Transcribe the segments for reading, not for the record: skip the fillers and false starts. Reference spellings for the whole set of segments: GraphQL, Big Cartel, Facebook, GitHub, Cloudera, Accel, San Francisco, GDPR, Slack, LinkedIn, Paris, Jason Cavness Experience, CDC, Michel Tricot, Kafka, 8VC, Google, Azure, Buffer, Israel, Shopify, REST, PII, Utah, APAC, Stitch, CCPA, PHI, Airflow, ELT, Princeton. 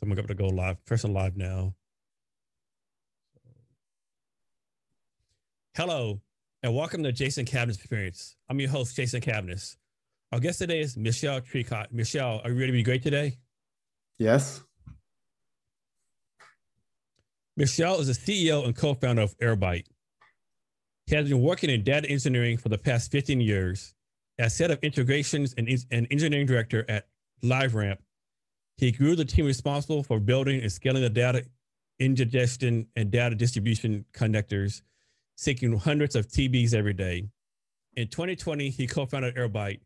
So I'm going to go live, press a live now. Hello, and welcome to Jason Cavness Experience. I'm your host, Jason Cavness. Our guest today is Michel Tricot. Michel, are you ready to be great today? Yes. Michel is the CEO and co-founder of Airbyte. He has been working in data engineering for the past 15 years. As head of integrations and engineering director at LiveRamp, he grew the team responsible for building and scaling the data ingestion and data distribution connectors, syncing hundreds of TBs every day. In 2020, he co-founded Airbyte,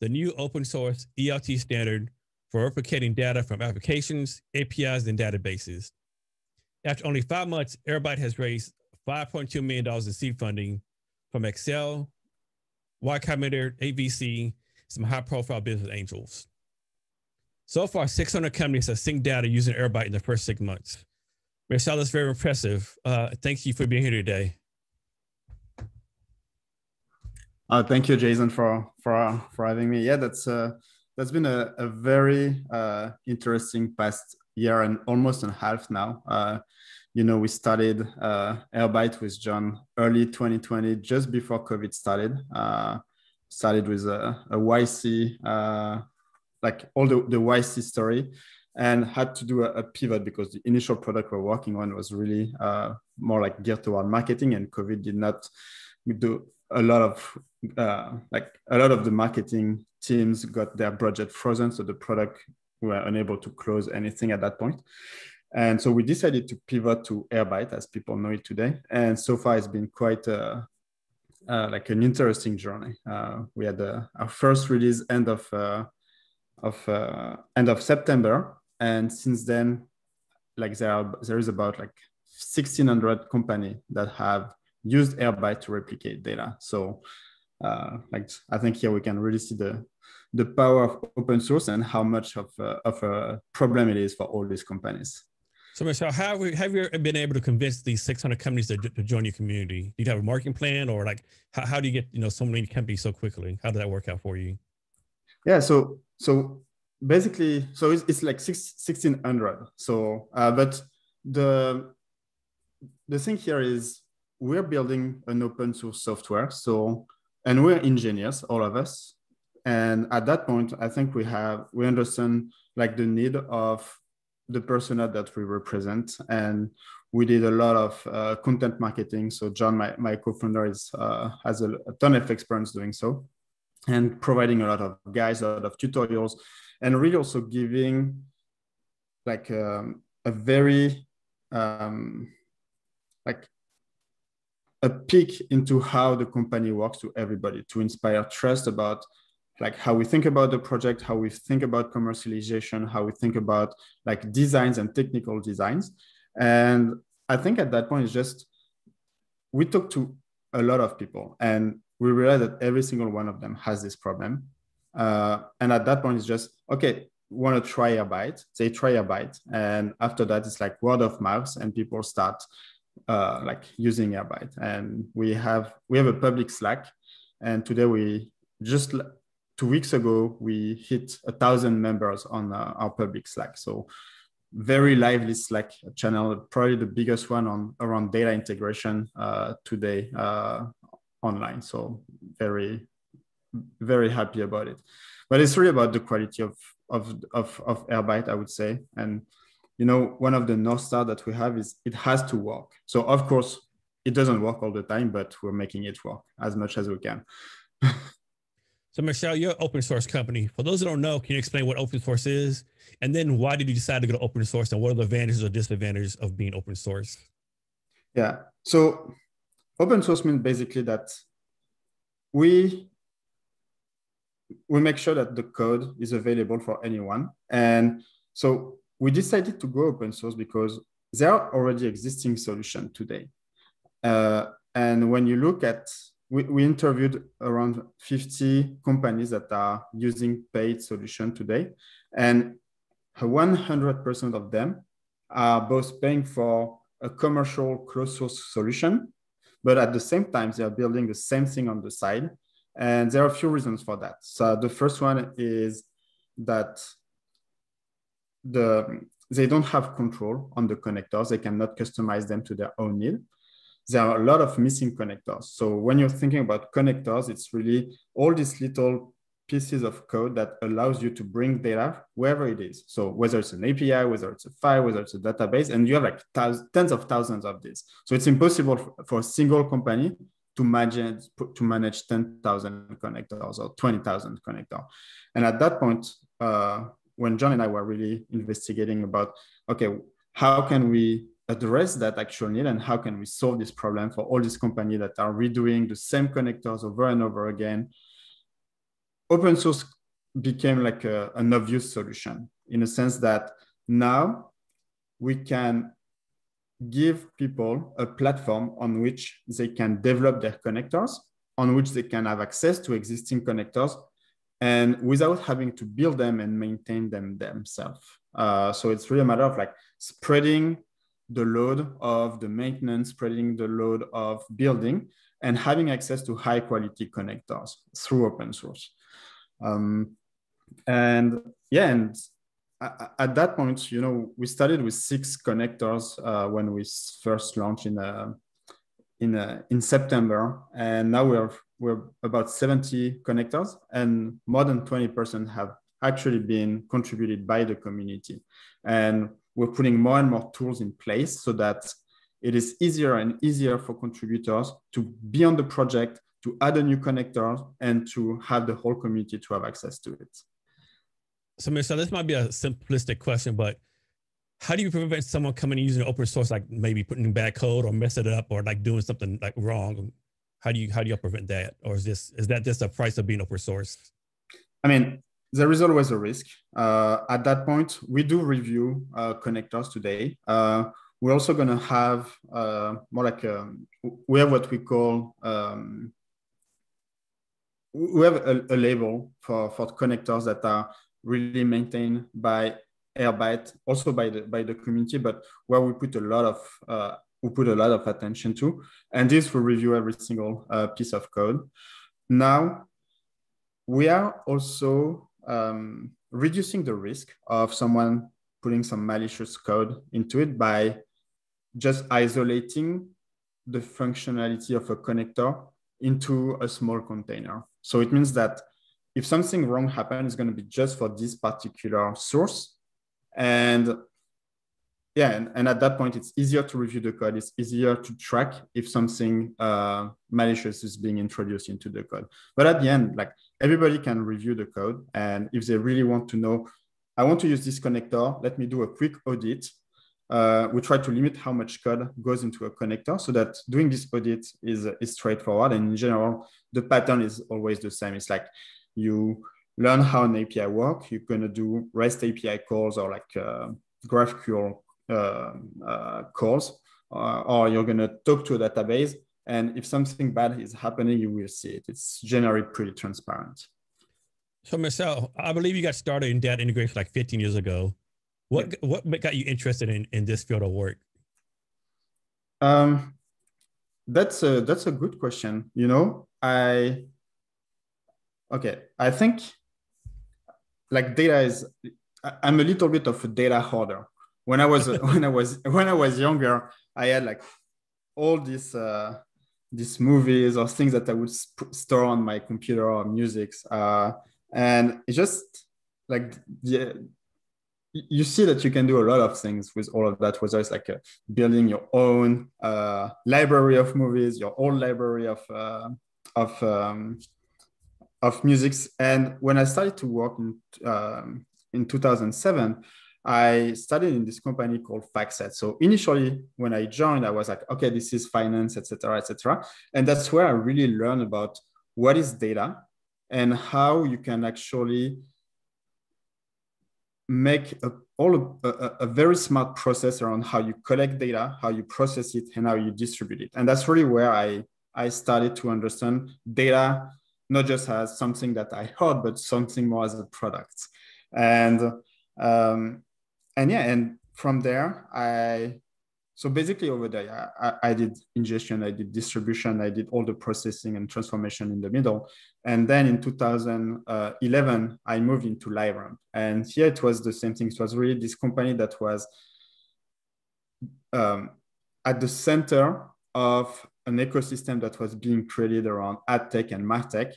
the new open source ELT standard for replicating data from applications, APIs, and databases. After only 5 months, Airbyte has raised $5.2 million in seed funding from Accel, Y-Combinator, 8VC, some high-profile business angels. So far, 600 companies have synced data using Airbyte in the first 6 months. Michel, that's very impressive. Thank you for being here today. Thank you, Jason, for having me. Yeah, that's been a very interesting past year and almost a half now. You know, we started Airbyte with John early 2020, just before COVID started. Started with a YC, like all the YC story, and had to do a pivot because the initial product we're working on was really more like geared toward marketing, and COVID did not do a lot of the marketing teams got their budget frozen, so the product were unable to close anything at that point. And so we decided to pivot to Airbyte as people know it today. And so far it's been quite like an interesting journey. We had our first release end of September. And since then, like there is about like 1,600 companies that have used Airbyte to replicate data. So like I think here we can really see the power of open source and how much of a problem it is for all these companies. So Michel, have you been able to convince these 600 companies to join your community? Do you have a marketing plan, or like how do you get so many companies so quickly? How did that work out for you? Yeah, so basically, so it's like 1,600. So, but the thing here is we're building an open source software. So, and we're engineers, all of us. And at that point, I think we understand like the need of the persona that we represent. And we did a lot of content marketing. So John, my co-founder has a ton of experience doing so and providing a lot of guides, a lot of tutorials, and really also giving like a very, like a peek into how the company works to everybody to inspire trust about like how we think about the project, how we think about commercialization, how we think about like designs and technical designs. And I think at that point, it's just, we talked to a lot of people and we realized that every single one of them has this problem. And at that point, it's just, okay, want to try Airbyte? They try Airbyte. And after that, it's like word of mouth and people start like using Airbyte. And we have a public Slack. And today we just, 2 weeks ago, we hit 1,000 members on our public Slack. So very lively Slack channel, probably the biggest one around data integration today online. So very, very happy about it. But it's really about the quality of Airbyte, I would say. And, one of the North Star that we have is it has to work. So of course, it doesn't work all the time, but we're making it work as much as we can. So Michel, you're an open source company. For those who don't know, can you explain what open source is? And then why did you decide to go to open source, and what are the advantages or disadvantages of being open source? Yeah, so open source means basically that we make sure that the code is available for anyone. And so we decided to go open source because there are already existing solutions today. And when you look at we interviewed around 50 companies that are using paid solution today, and 100% of them are both paying for a commercial closed source solution, but at the same time, they are building the same thing on the side. And there are a few reasons for that. So the first one is that They don't have control on the connectors. They cannot customize them to their own need. There are a lot of missing connectors. So when you're thinking about connectors, it's really all these little pieces of code that allows you to bring data wherever it is. So whether it's an API, whether it's a file, whether it's a database, and you have like tens of thousands of these. So it's impossible for a single company to manage 10,000 connectors or 20,000 connectors. And at that point, when John and I were really investigating about, okay, how can we address that actual need and how can we solve this problem for all these companies that are redoing the same connectors over and over again? Open source became like an obvious solution in a sense that now we can give people a platform on which they can develop their connectors, on which they can have access to existing connectors and without having to build them and maintain them themselves. So it's really a matter of like spreading the load of the maintenance, spreading the load of building and having access to high quality connectors through open source. And at that point, you know, we started with 6 connectors when we first launched in September, and now we're about 70 connectors, and more than 20% have actually been contributed by the community. And we're putting more and more tools in place so that it is easier and easier for contributors to be on the project, to add a new connector, and to have the whole community to have access to it. So Michel, this might be a simplistic question, but how do you prevent someone coming and using open source, like maybe putting bad code or messing it up or like doing something like wrong? How do you prevent that? Or is that just a price of being open source? I mean, there is always a risk. At that point, we do review connectors today. We're also going to have we have a label for connectors that are really maintained by Airbyte, also by the community, but where we put a lot of attention to, and this will review every single piece of code. Now, we are also reducing the risk of someone putting some malicious code into it by just isolating the functionality of a connector into a small container. So it means that if something wrong happens, it's going to be just for this particular source. And at that point, it's easier to review the code. It's easier to track if something malicious is being introduced into the code. But at the end, like everybody can review the code. And if they really want to know, I want to use this connector, let me do a quick audit. We try to limit how much code goes into a connector so that doing this audit is straightforward. And in general, the pattern is always the same. It's like you learn how an API works. You're going to do REST API calls or like GraphQL calls, or you're going to talk to a database. And if something bad is happening, you will see it. It's generally pretty transparent. So Michel, I believe you got started in data integration like 15 years ago. What got you interested in this field of work? That's a good question. You know, I think like data is, I'm a little bit of a data hoarder. When I was when I was younger, I had like all these movies or things that I would store on my computer or music, and it's just like you see that you can do a lot of things with all of that, whether it's like building your own library of movies, your own library of music. And when I started to work in 2007, I started in this company called FactSet. So initially, when I joined, I was like, okay, this is finance, etc., etc. And that's where I really learned about what is data and how you can actually make a very smart process around how you collect data, how you process it, and how you distribute it. And that's really where I started to understand data, not just as something that I heard, but something more as a product. And from there, I So basically over there, I did ingestion, I did distribution, I did all the processing and transformation in the middle. And then in 2011, I moved into LiveRamp. And here it was the same thing. It was really this company that was at the center of an ecosystem that was being created around ad tech and martech.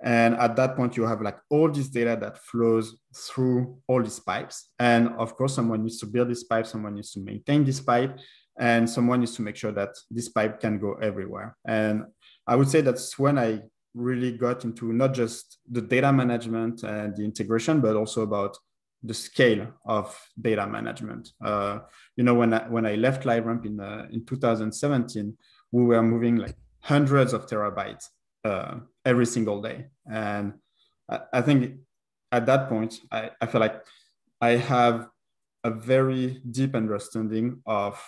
And at that point, you have like all this data that flows through all these pipes. And of course, someone needs to build this pipe, someone needs to maintain this pipe, and someone needs to make sure that this pipe can go everywhere. And I would say that's when I really got into not just the data management and the integration, but also about the scale of data management. You know, when I left LiveRamp in 2017, we were moving like hundreds of terabytes every single day. And I think at that point, I feel like I have a very deep understanding of,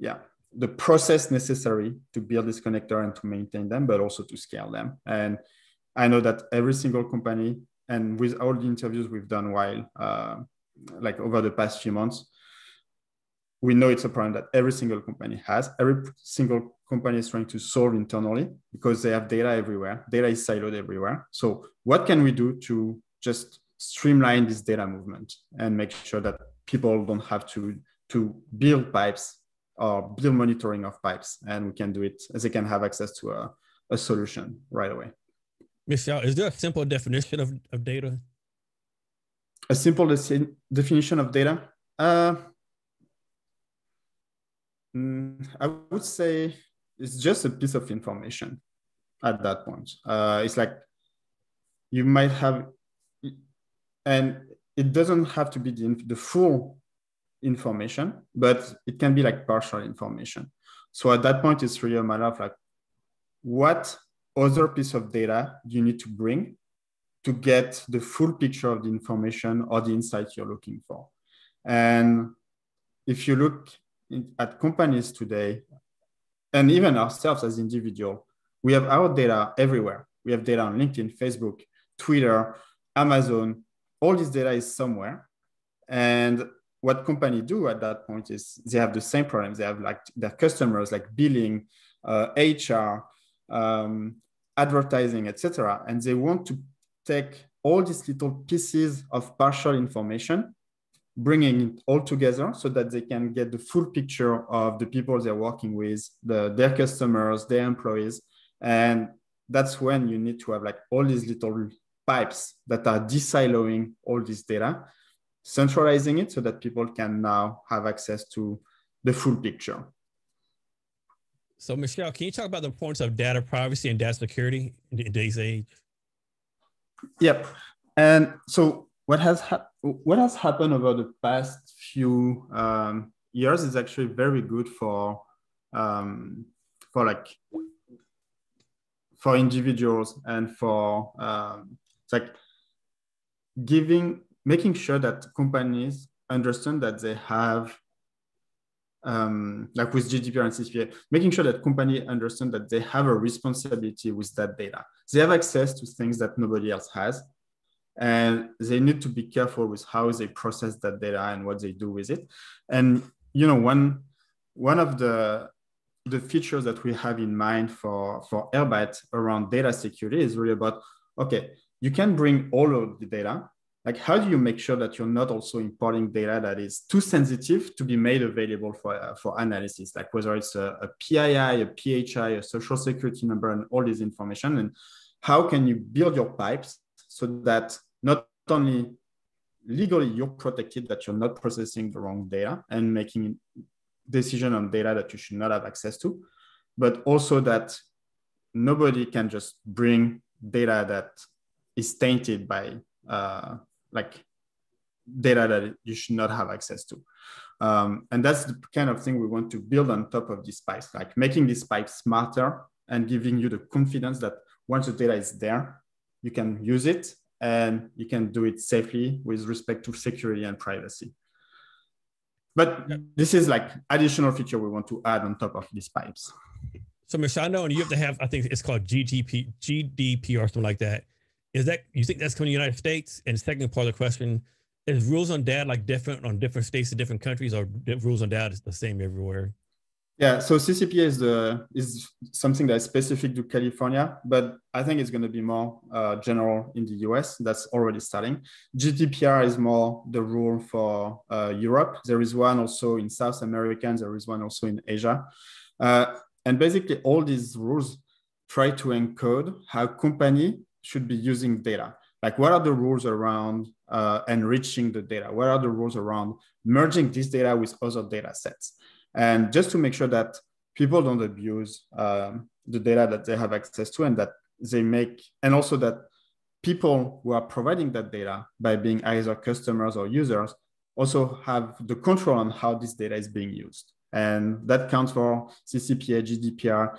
yeah, the process necessary to build this connector and to maintain them, but also to scale them. And I know that every single company, and with all the interviews we've done while, like over the past few months, we know it's a problem that every single company has. Every single company is trying to solve internally because they have data everywhere. Data is siloed everywhere. So what can we do to just streamline this data movement and make sure that people don't have to build pipes or build monitoring of pipes, and we can do it as they can have access to a solution right away. Michel, is there a simple definition of data? A simple definition of data? I would say it's just a piece of information at that point. It's like you might have, and it doesn't have to be the full information, but it can be like partial information. So at that point, it's really a matter of like, what other piece of data you need to bring to get the full picture of the information or the insight you're looking for. And if you look at companies today, and even ourselves as individuals, we have our data everywhere. We have data on LinkedIn, Facebook, Twitter, Amazon. All this data is somewhere. And what companies do at that point is they have the same problems. They have like their customers, like billing, HR, advertising, etc. And they want to take all these little pieces of partial information, bringing it all together so that they can get the full picture of the people they're working with, their customers, their employees. And that's when you need to have like all these little pipes that are de-siloing all this data, centralizing it so that people can now have access to the full picture. So Michel, can you talk about the importance of data privacy and data security in today's age? Yep. And so what has happened over the past few years is actually very good for individuals and for it's like making sure that companies understand that they have like with GDPR and CCPA, making sure that companies understand that they have a responsibility with that data. They have access to things that nobody else has. And they need to be careful with how they process that data and what they do with it. And you know, one of the features that we have in mind for Airbyte around data security is really about, okay, you can bring all of the data. Like, how do you make sure that you're not also importing data that is too sensitive to be made available for analysis? Like whether it's a PII, a PHI, a social security number, and all this information. And how can you build your pipes so that not only legally you're protected, that you're not processing the wrong data and making decision on data that you should not have access to, but also that nobody can just bring data that is tainted by like data that you should not have access to. And that's the kind of thing we want to build on top of these pipes, like making these pipes smarter and giving you the confidence that once the data is there, you can use it and you can do it safely with respect to security and privacy. But this is like additional feature we want to add on top of these pipes. So Michel, I know, and you have to have, I think it's called GDPR or something like that. Is that, you think that's coming to the United States? And the second part of the question, is rules on data like different on different states and different countries, or rules on data is the same everywhere? Yeah, so CCPA is something that is specific to California, but I think it's going to be more general in the US. That's already starting. GDPR is more the rule for Europe. There is one also in South America, and there is one also in Asia. And basically all these rules try to encode how company should be using data. Like, what are the rules around enriching the data? What are the rules around merging this data with other data sets? And just to make sure that people don't abuse the data that they have access to, and that they make, and also that people who are providing that data by being either customers or users also have the control on how this data is being used. And that counts for CCPA, GDPR.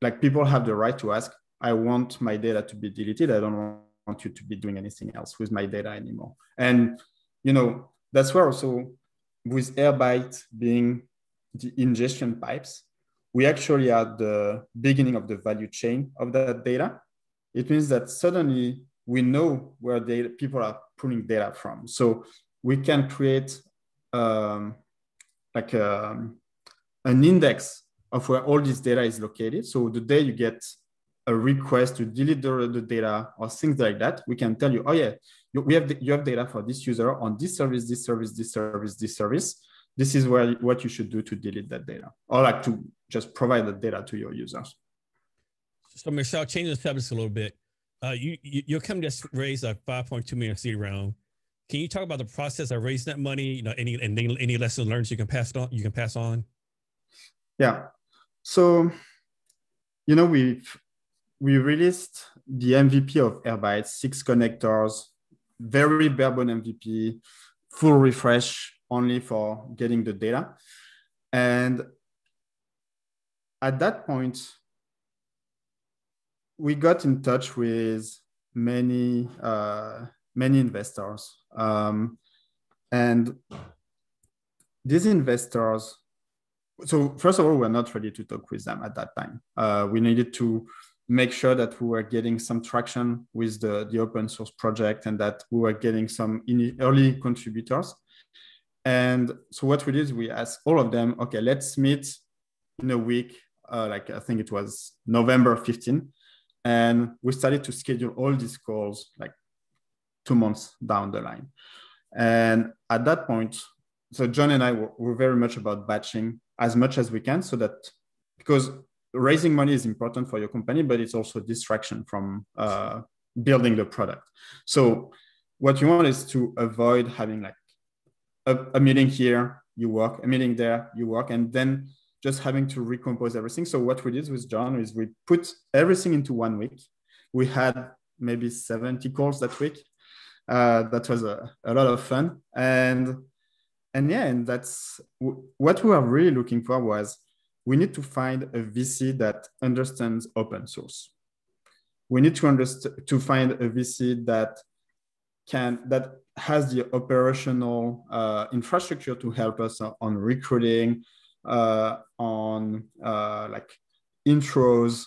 Like, people have the right to ask, I want my data to be deleted. I don't want you to be doing anything else with my data anymore. And, you know, that's where also with Airbyte being the ingestion pipes, we actually are at the beginning of the value chain of that data. It means that suddenly we know where data, people are pulling data from. So we can create an index of where all this data is located. So the day you get a request to delete the data or things like that, we can tell you, oh yeah, you have data for this user on this service, this service, this service, this service. This is where, what you should do to delete that data, or like to just provide the data to your users. So Michel, changing the subject a little bit, your company just raised a 5.2 million seed round. Can you talk about the process of raising that money? You know, any lessons learned you can pass on? Yeah. So, you know, we released the MVP of Airbyte, 6 connectors, very bare-bone MVP, full refresh only for getting the data. And at that point, we got in touch with many, many investors. And these investors, so first of all, we're not ready to talk with them at that time. We needed to make sure that we were getting some traction with the open source project, and that we were getting some early contributors. And so what we did is we asked all of them, okay, let's meet in a week, like I think it was November 15. And we started to schedule all these calls like 2 months down the line. And at that point, so John and I were very much about batching as much as we can, so that, because raising money is important for your company, but it's also a distraction from building the product. So what you want is to avoid having like a meeting here, you work, a meeting there, you work, and then just having to recompose everything. So what we did with John is we put everything into 1 week. We had maybe 70 calls that week. That was a lot of fun. And yeah, and that's what we were really looking for, was we need to find a VC that understands open source. We need to find a VC that has the operational infrastructure to help us on recruiting, on like intros,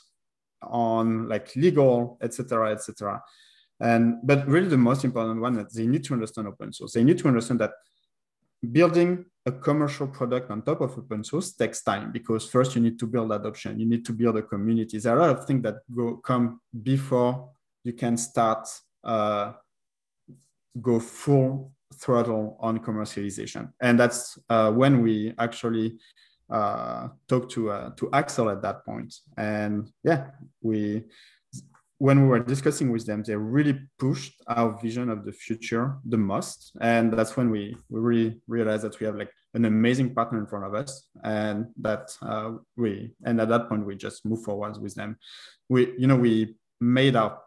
on like legal, etc., etc. But really the most important one is they need to understand open source. They need to understand that building a commercial product on top of open source takes time, because first you need to build adoption, you need to build a community. There are a lot of things that come before you can start go full throttle on commercialization. And that's when we actually talked to Accel at that point. And yeah, when we were discussing with them, they really pushed our vision of the future the most. And that's when we really realized that we have like an amazing partner in front of us, and that at that point, we just moved forward with them. We made our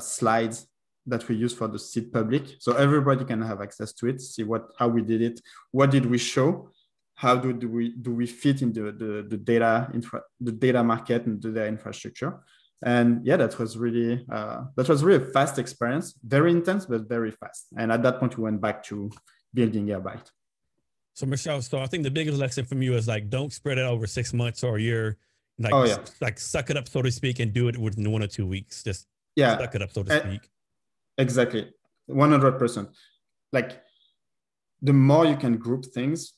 slides that we use for the seed public, so everybody can have access to it, see how we did it, what did we show, how do we fit in the data market and the data infrastructure. And yeah, that was really a fast experience, very intense, but very fast. And at that point, we went back to building Airbyte. So Michel, so I think the biggest lesson from you is like, don't spread it over 6 months or a year. Like, oh, yeah. Like suck it up, so to speak, and do it within 1 or 2 weeks. Just suck it up, so to speak. Exactly, 100%. Like the more you can group things,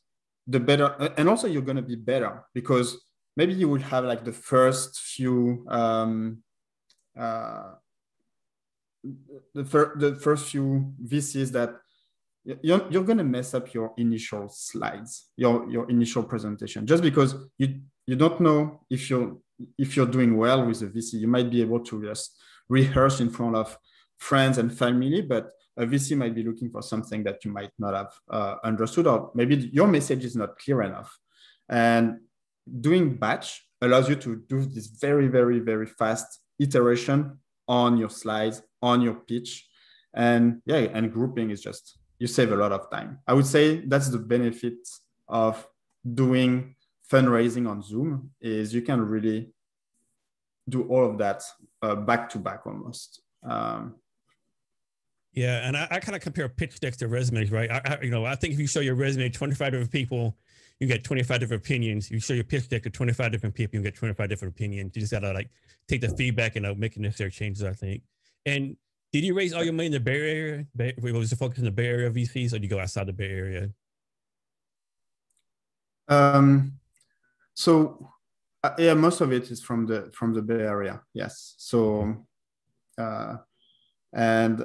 the better, and also you're going to be better, because maybe you will have like the first few the first few VCs that you're going to mess up your initial slides, your initial presentation, just because you don't know if you're doing well with a VC. You might be able to just rehearse in front of friends and family, but a VC might be looking for something that you might not have understood, or maybe your message is not clear enough. And doing batch allows you to do this very, very, very fast iteration on your slides, on your pitch. And yeah, and grouping is just, you save a lot of time. I would say that's the benefit of doing fundraising on Zoom, is you can really do all of that back to back almost. Yeah, and I kind of compare pitch decks to resumes, right? I think if you show your resume to 25 different people, you get 25 different opinions. You show your pitch deck to 25 different people, you get 25 different opinions. You just gotta like take the feedback and make necessary changes, I think. And did you raise all your money in the Bay Area? Was it focused on the Bay Area VCs, or did you go outside the Bay Area? Yeah, most of it is from the Bay Area. Yes. So, and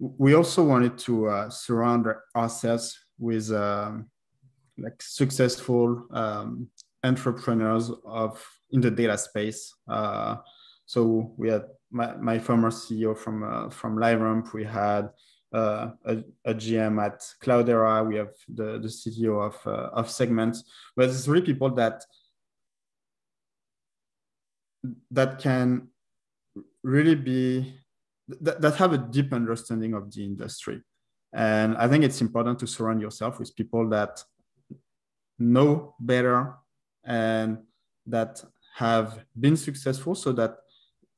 we also wanted to surround ourselves with like successful entrepreneurs in the data space. So we had my former CEO from LiveRamp. We had a GM at Cloudera. We have the CTO of Segment. But it's really people that can really be, that have a deep understanding of the industry. And I think it's important to surround yourself with people that know better and that have been successful, so that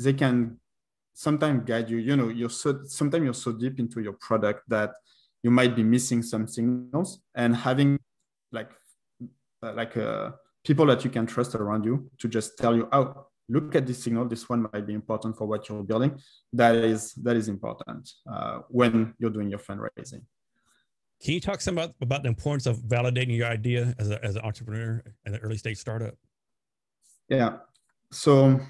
they can sometimes guide you. You know, sometimes you're so deep into your product that you might be missing some signals, and having like people that you can trust around you to just tell you, oh, look at this signal, this one might be important for what you're building. That is important when you're doing your fundraising. Can you talk some about the importance of validating your idea as an entrepreneur and an early stage startup? Yeah. So,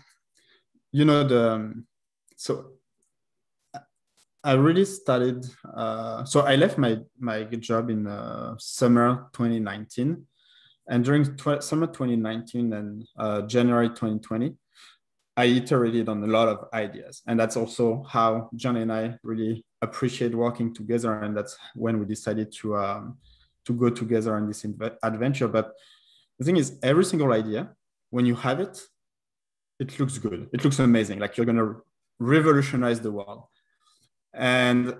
I really started, so I left my job in summer 2019, and during summer 2019 and January 2020, I iterated on a lot of ideas. And that's also how John and I really appreciate working together. And that's when we decided to go together on this adventure. But the thing is, every single idea, when you have it, it looks good. It looks amazing. Like, you're going to revolutionize the world. And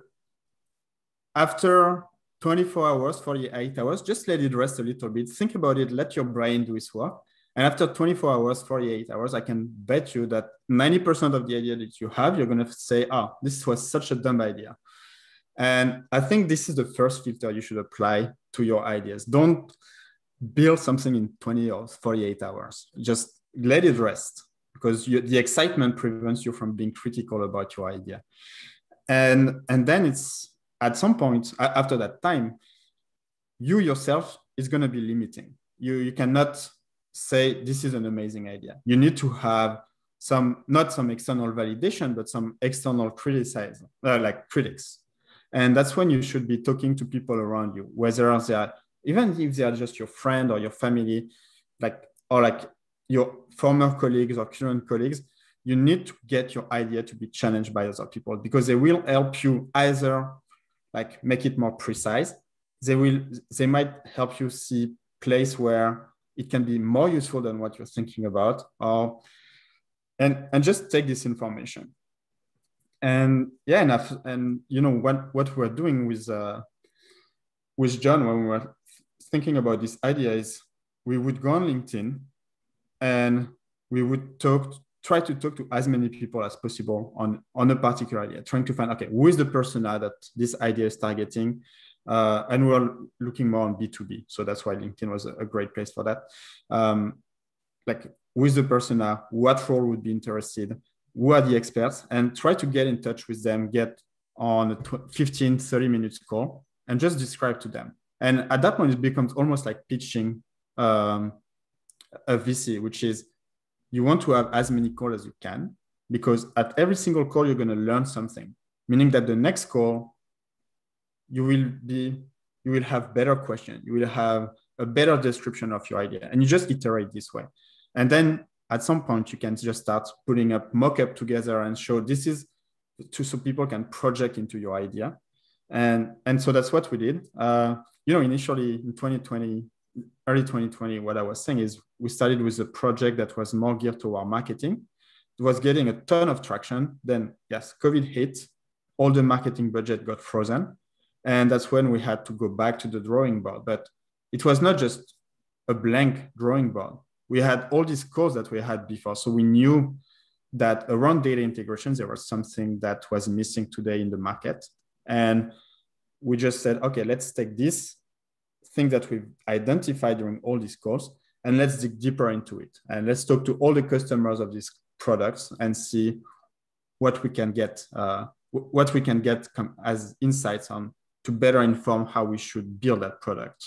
after 24 hours, 48 hours, just let it rest a little bit. Think about it. Let your brain do its work. And after 24 hours, 48 hours, I can bet you that 90% of the idea that you have, you're going to say, oh, this was such a dumb idea. And I think this is the first filter you should apply to your ideas. Don't build something in 20 or 48 hours. Just let it rest, because the excitement prevents you from being critical about your idea. And then it's at some point after that time, you yourself is going to be limiting. You cannot say, this is an amazing idea. You need to have not some external validation, but some external criticism, like critics. And that's when you should be talking to people around you, whether they are, even if they are just your friend or your family, or your former colleagues or current colleagues. You need to get your idea to be challenged by other people, because they will help you either make it more precise. They might help you see place where it can be more useful than what you're thinking about, and just take this information. And yeah, and you know what we're doing with John when we were thinking about this idea is, we would go on LinkedIn and we would try to talk to as many people as possible on a particular idea, trying to find, okay, who is the persona that this idea is targeting? And we're looking more on B2B. So that's why LinkedIn was a great place for that. Who is the persona? What role would be interested? Who are the experts? And try to get in touch with them, get on a 15, 30 minutes call, and just describe to them And at that point, it becomes almost like pitching a VC, which is you want to have as many calls as you can, because at every single call, you're going to learn something, meaning that the next call, you will have better questions. You will have a better description of your idea, and you just iterate this way. And then at some point, you can just start putting up mock-up together and show this is to, so people can project into your idea. And so that's what we did. You know, initially in 2020, early 2020, what I was saying is we started with a project that was more geared toward marketing. It was getting a ton of traction. Then yes, COVID hit, all the marketing budget got frozen. And that's when we had to go back to the drawing board. But it was not just a blank drawing board. We had all these calls that we had before. So we knew that around data integrations, there was something that was missing today in the market. And we just said, okay, let's take this thing that we've identified during all these calls and let's dig deeper into it. And let's talk to all the customers of these products and see what we can get, as insights on to better inform how we should build that product.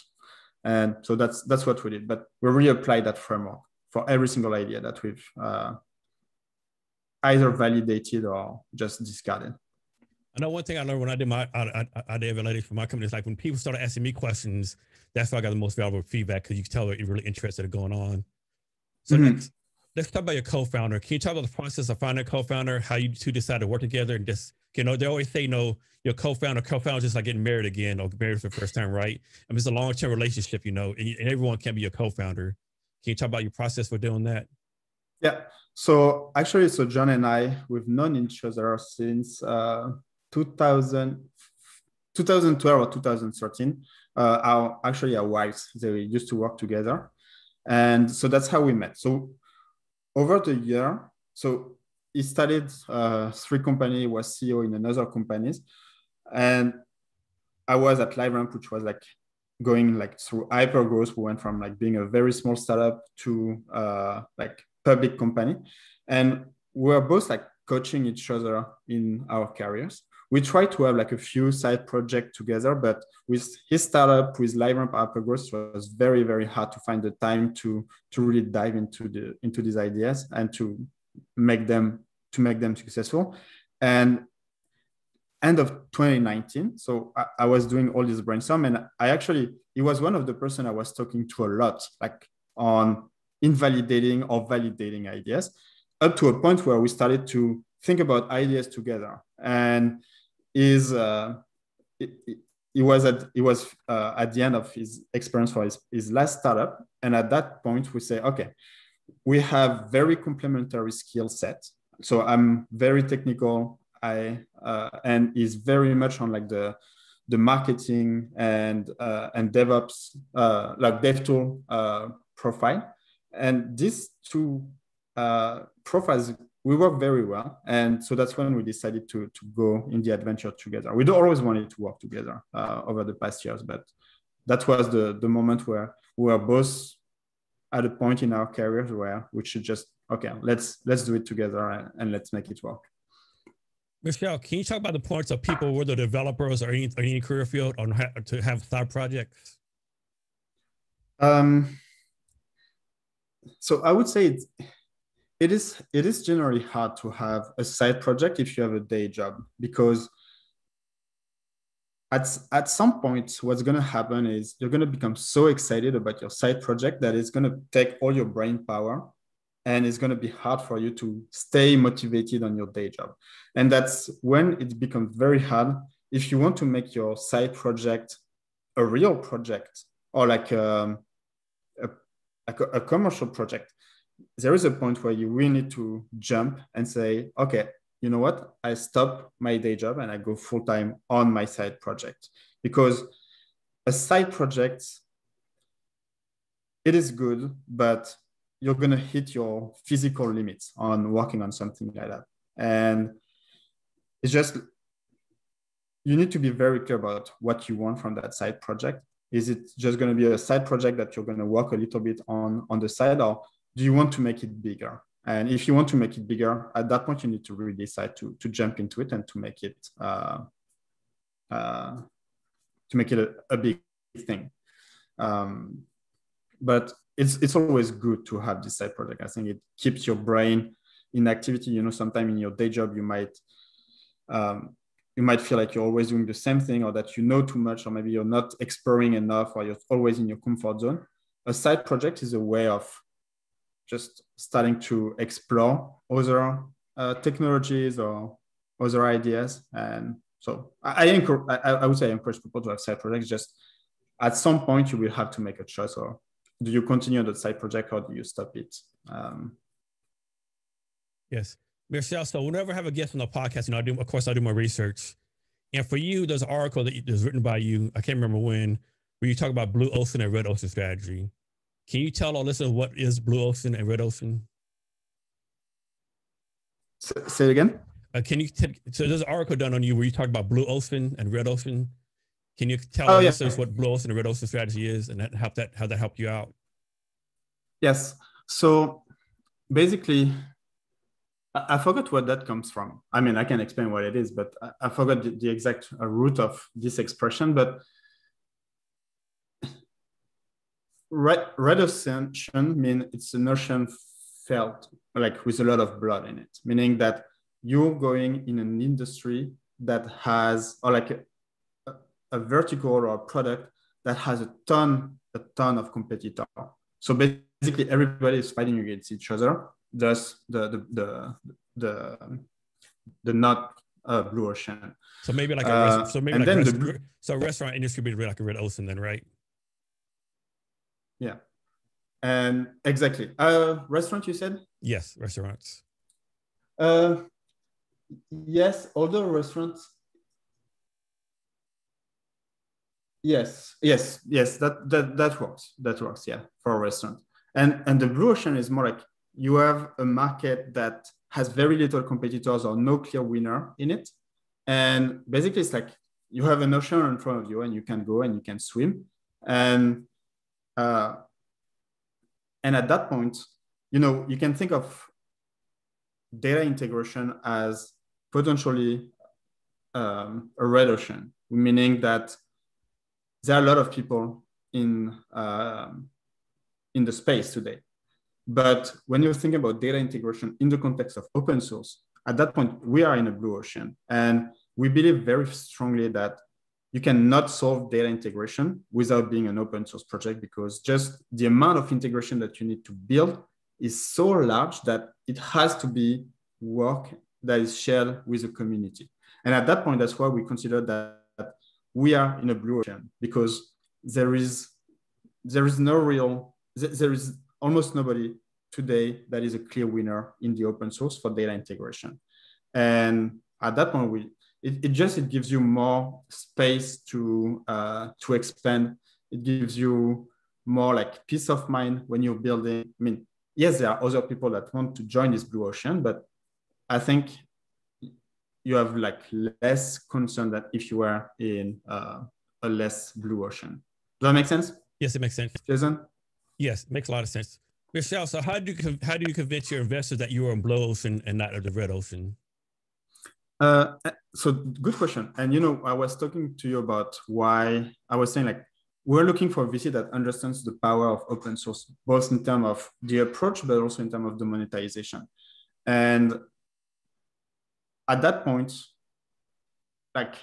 And so that's what we did, but we reapply that framework for every single idea that we've either validated or just discarded. I know one thing I learned when I did my idea analytics for my company is like when people started asking me questions, that's where I got the most valuable feedback, because you can tell that you're really interested in going on. So let's talk about your co-founder. Can you talk about the process of finding a co-founder, how you two decided to work together? And just, you know, they always say, you know, your co-founder is just like getting married again or married for the first time, right? I mean, it's a long-term relationship, you know, and everyone can be your co-founder. Can you talk about your process for doing that? Yeah. So actually, so John and I, we've known each other since 2012 or 2013. Our wives, they used to work together. And so that's how we met. So over the year, so he started three companies, was CEO in another companies. And I was at LiveRamp, which was like going like through hyper growth. We went from like being a very small startup to like public company. And we're both like coaching each other in our careers. We tried to have like a few side projects together, but with his startup, with LiveRamp hypergrowth, it was very, very hard to find the time to really dive into these ideas and to make them successful. And end of 2019, so I was doing all this brainstorm, and he was one of the person I was talking to a lot, like on invalidating or validating ideas, up to a point where we started to think about ideas together. And he was at the end of his experience for his last startup. And at that point, we say, okay, we have very complementary skill set. So I'm very technical, and is very much on like the marketing and DevOps, like DevTool profile. And these two profiles, we work very well. And so that's when we decided to go in the adventure together. We always wanted to work together over the past years, but that was the moment where we were both at a point in our careers where we should just, okay, let's do it together and let's make it work. Michel, can you talk about the importance of people, whether developers or any career field, on how to have side projects? So I would say it is generally hard to have a side project if you have a day job, because at some point, what's going to happen is you're going to become so excited about your side project that it's going to take all your brain power, and it's going to be hard for you to stay motivated on your day job. And that's when it becomes very hard if you want to make your side project a real project or like a commercial project. There is a point where you will need to jump and say, okay, you know what? I stop my day job and I go full-time on my side project, because a side project, it is good, but you're going to hit your physical limits on working on something like that. And it's just, you need to be very clear about what you want from that side project. Is it just going to be a side project that you're going to work a little bit on the side, or do you want to make it bigger? And if you want to make it bigger, at that point, you need to really decide to jump into it and to make it a big thing. But it's always good to have this side project. I think it keeps your brain in activity. You know, sometimes in your day job, you might feel like you're always doing the same thing, or that you know too much, or maybe you're not exploring enough, or you're always in your comfort zone. A side project is a way of just starting to explore other technologies or other ideas. And so I would say I encourage people to have side projects. Just at some point, you will have to make a choice. Or do you continue the side project, or do you stop it? Yes. Michel, so whenever I have a guest on the podcast, you know, I do my research. And for you, there's an article that was written by you, I can't remember when, where you talk about Blue Ocean and Red Ocean strategy. Can you tell our listeners what is Blue Ocean and Red Ocean? Say it again? So there's an article done on you where you talk about Blue Ocean and Red Ocean. Can you tell our listeners what Blue Ocean and Red Ocean strategy is, and how that helped you out? Yes. So basically, I forgot what that comes from. I mean, I can explain what it is, but I forgot the exact root of this expression. But Red Ocean means it's an ocean felt like with a lot of blood in it, meaning that you're going in an industry that has, or like a vertical or a product that has a ton of competitors. So basically everybody is fighting against each other. Thus the not blue ocean. So maybe like restaurant industry would be like a red ocean then, right? Yeah, and exactly. Restaurant, you said? Yes, restaurants. Yes, although restaurants. Yes. That works. That works. Yeah, for a restaurant. And the blue ocean is more like you have a market that has very little competitors or no clear winner in it, and basically it's like you have an ocean in front of you, and you can go and you can swim, and at that point, you know, you can think of data integration as potentially a red ocean, meaning that there are a lot of people in the space today. But when you're thinking about data integration in the context of open source, at that point, we are in a blue ocean. And we believe very strongly that you cannot solve data integration without being an open source project, because just the amount of integration that you need to build is so large that it has to be work that is shared with the community. And at that point, that's why we consider that we are in a blue ocean, because there is almost nobody today that is a clear winner in the open source for data integration. And at that point, it gives you more space to expand. It gives you more like peace of mind when you're building. I mean, yes, there are other people that want to join this blue ocean, but I think you have like less concern that if you were in a less blue ocean. Does that make sense? Yes, it makes sense. Jason? Yes, makes a lot of sense. Michel, so how do you convince your investors that you are in blue ocean and not in the red ocean? So good question. And you know, I was talking to you about why I was saying like, we're looking for a VC that understands the power of open source, both in terms of the approach, but also in terms of the monetization. And at that point, like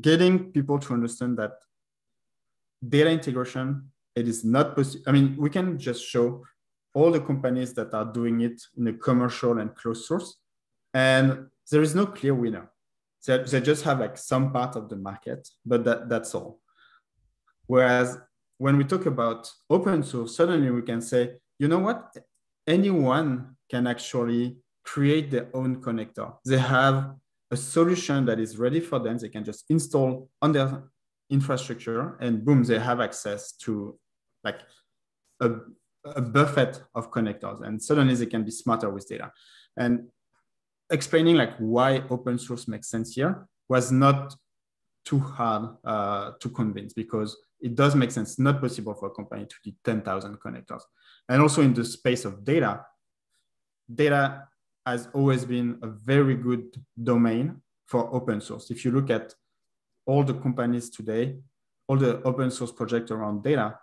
getting people to understand that data integration, it is not possible. I mean, we can just show all the companies that are doing it in a commercial and closed source, and there is no clear winner. So they just have like some part of the market, but that's all. Whereas when we talk about open source, suddenly we can say, you know what? Anyone can actually create their own connector. They have a solution that is ready for them. They can just install on their infrastructure and boom, they have access to like a buffet of connectors, and suddenly they can be smarter with data. And explaining like why open source makes sense here was not too hard to convince, because it does make sense. Not possible for a company to do 10,000 connectors. And also in the space of data, data has always been a very good domain for open source. If you look at all the companies today, all the open source projects around data,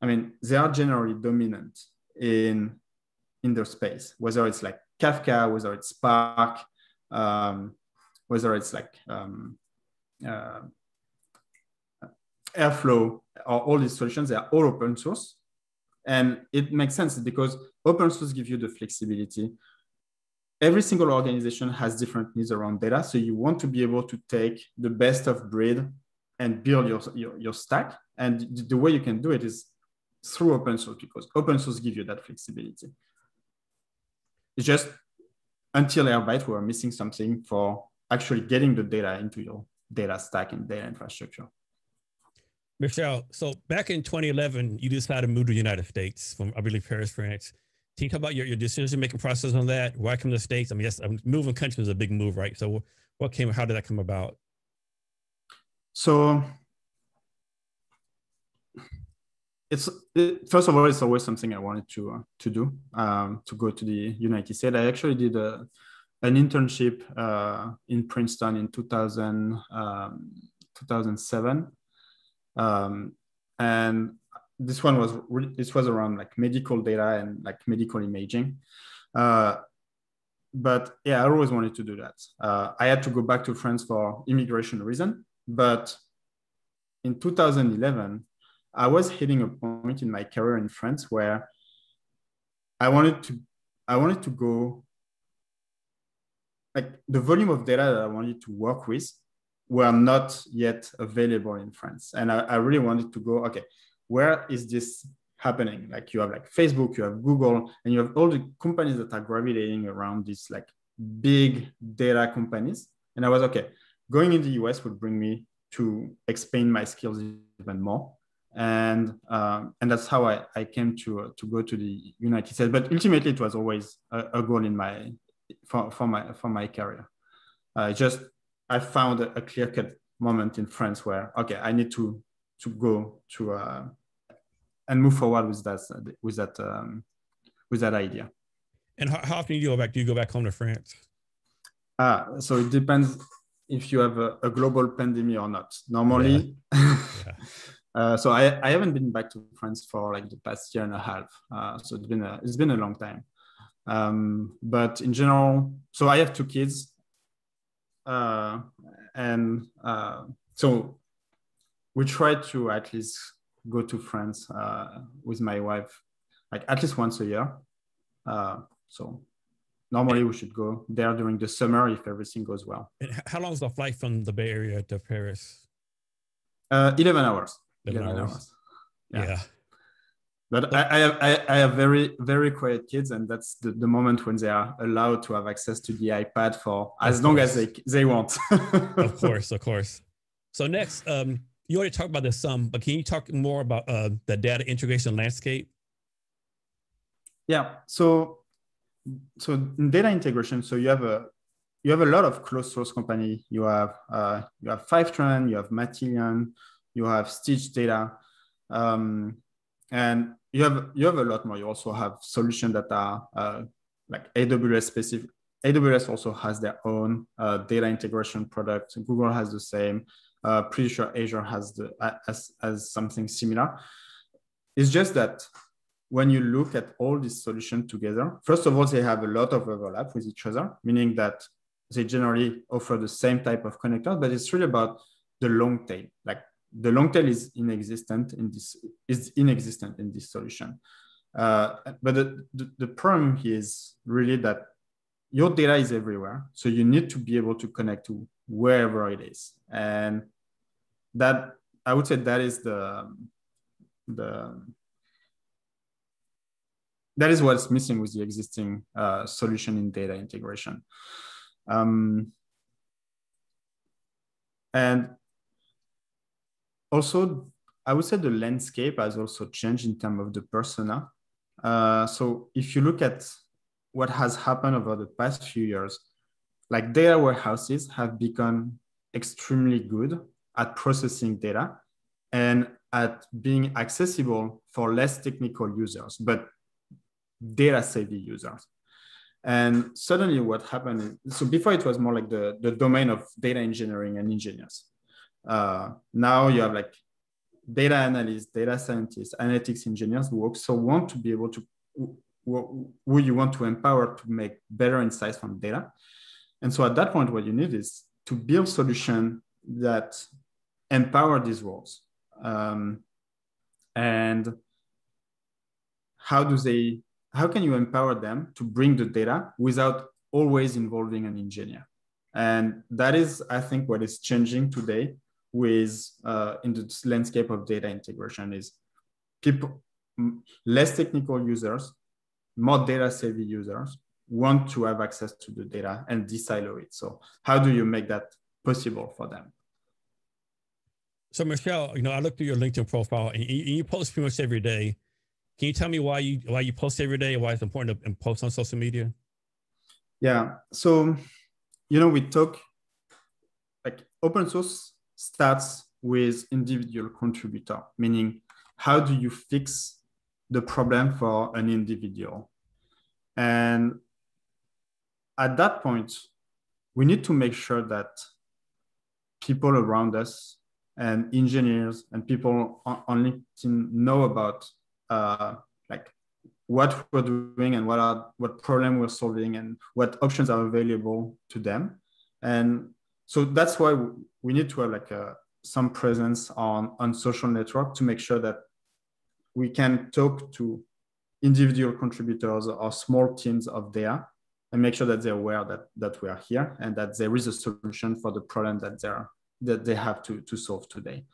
I mean, they are generally dominant in their space, whether it's like Kafka, whether it's Spark, whether it's like Airflow, or all these solutions, they are all open source. And it makes sense because open source gives you the flexibility. Every single organization has different needs around data. So you want to be able to take the best of breed and build your stack. And the way you can do it is through open source, because open source gives you that flexibility. It's just until Airbyte, we are missing something for actually getting the data into your data stack and data infrastructure. Michel, so back in 2011, you decided to move to the United States from, I believe, Paris, France. Can you talk about your decision-making process on that? Why come to the States? I mean, yes, moving country is a big move, right? So what came, how did that come about? So first of all, it's always something I wanted to do, to go to the United States. I actually did an internship in Princeton in 2007. And this one was, around like medical data and like medical imaging. But yeah, I always wanted to do that. I had to go back to France for immigration reason, but in 2011, I was hitting a point in my career in France where I wanted to go, like the volume of data that I wanted to work with were not yet available in France. And I really wanted to go, okay, where is this happening? Like you have like Facebook, you have Google, and you have all the companies that are gravitating around these like big data companies. And I was, okay, going in the US would bring me to expand my skills even more. And that's how I came to go to the United States. But ultimately it was always a goal in my, for my career. I found a clear-cut moment in France where, okay, I need to go to and move forward with that idea. And how often do you go back? Do you go back home to France? So it depends if you have a global pandemic or not. Normally, yeah. So I haven't been back to France for like the past year and a half. So it's been a long time. But in general, so I have two kids. So we try to at least go to France with my wife, like at least once a year. So normally we should go there during the summer if everything goes well. And how long is the flight from the Bay Area to Paris? 11 hours. 11 hours. Yeah. But I have very, very quiet kids, and that's the moment when they are allowed to have access to the iPad for as long as they want. Of course, of course. So next, you already talked about this some, but can you talk more about the data integration landscape? Yeah, so in data integration, so you have a lot of closed source company. You have Fivetran, you have Matillion, you have Stitch Data, and you have a lot more. You also have solutions that are like AWS specific. AWS also has their own data integration product. Google has the same. Pretty sure Azure has as something similar. It's just that when you look at all these solutions together, first of all, they have a lot of overlap with each other, meaning that they generally offer the same type of connector, but it's really about the long tail. Like the long tail is inexistent in this solution. But the problem here is really that your data is everywhere. So you need to be able to connect to wherever it is. And that, I would say, that is that is what's missing with the existing solution in data integration. And also, I would say the landscape has also changed in terms of the persona. So if you look at what has happened over the past few years, like data warehouses have become extremely good at processing data and at being accessible for less technical users, but data savvy users. And suddenly what happened, so before it was more like the domain of data engineering and engineers. Now you have like data analysts, data scientists, analytics engineers who also want to be able to, who you want to empower to make better insights from data. And so at that point, what you need is to build solutions that empower these roles. And how can you empower them to bring the data without always involving an engineer? And that is, I think, what is changing today with in the landscape of data integration is people, less technical users, more data savvy users want to have access to the data and de-silo it. So how do you make that possible for them? So Michel, you know, I looked through your LinkedIn profile and you post pretty much every day. Can you tell me why you post every day and why it's important to post on social media? Yeah, so, you know, we took like open source starts with individual contributor, meaning how do you fix the problem for an individual? And at that point, we need to make sure that people around us and engineers and people on LinkedIn know about like what we're doing and what problem we're solving and what options are available to them. And so that's why we need to have like some presence on social network to make sure that we can talk to individual contributors or small teams of data and make sure that they're aware that we are here and that there is a solution for the problem that they have to solve today.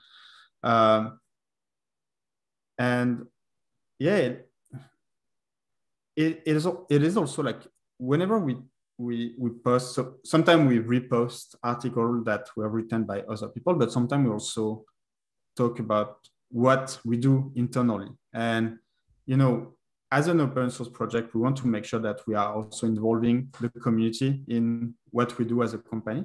And yeah, it is also like whenever we post, so sometimes we repost articles that were written by other people, but sometimes we also talk about what we do internally. And, you know, as an open source project, we want to make sure that we are also involving the community in what we do as a company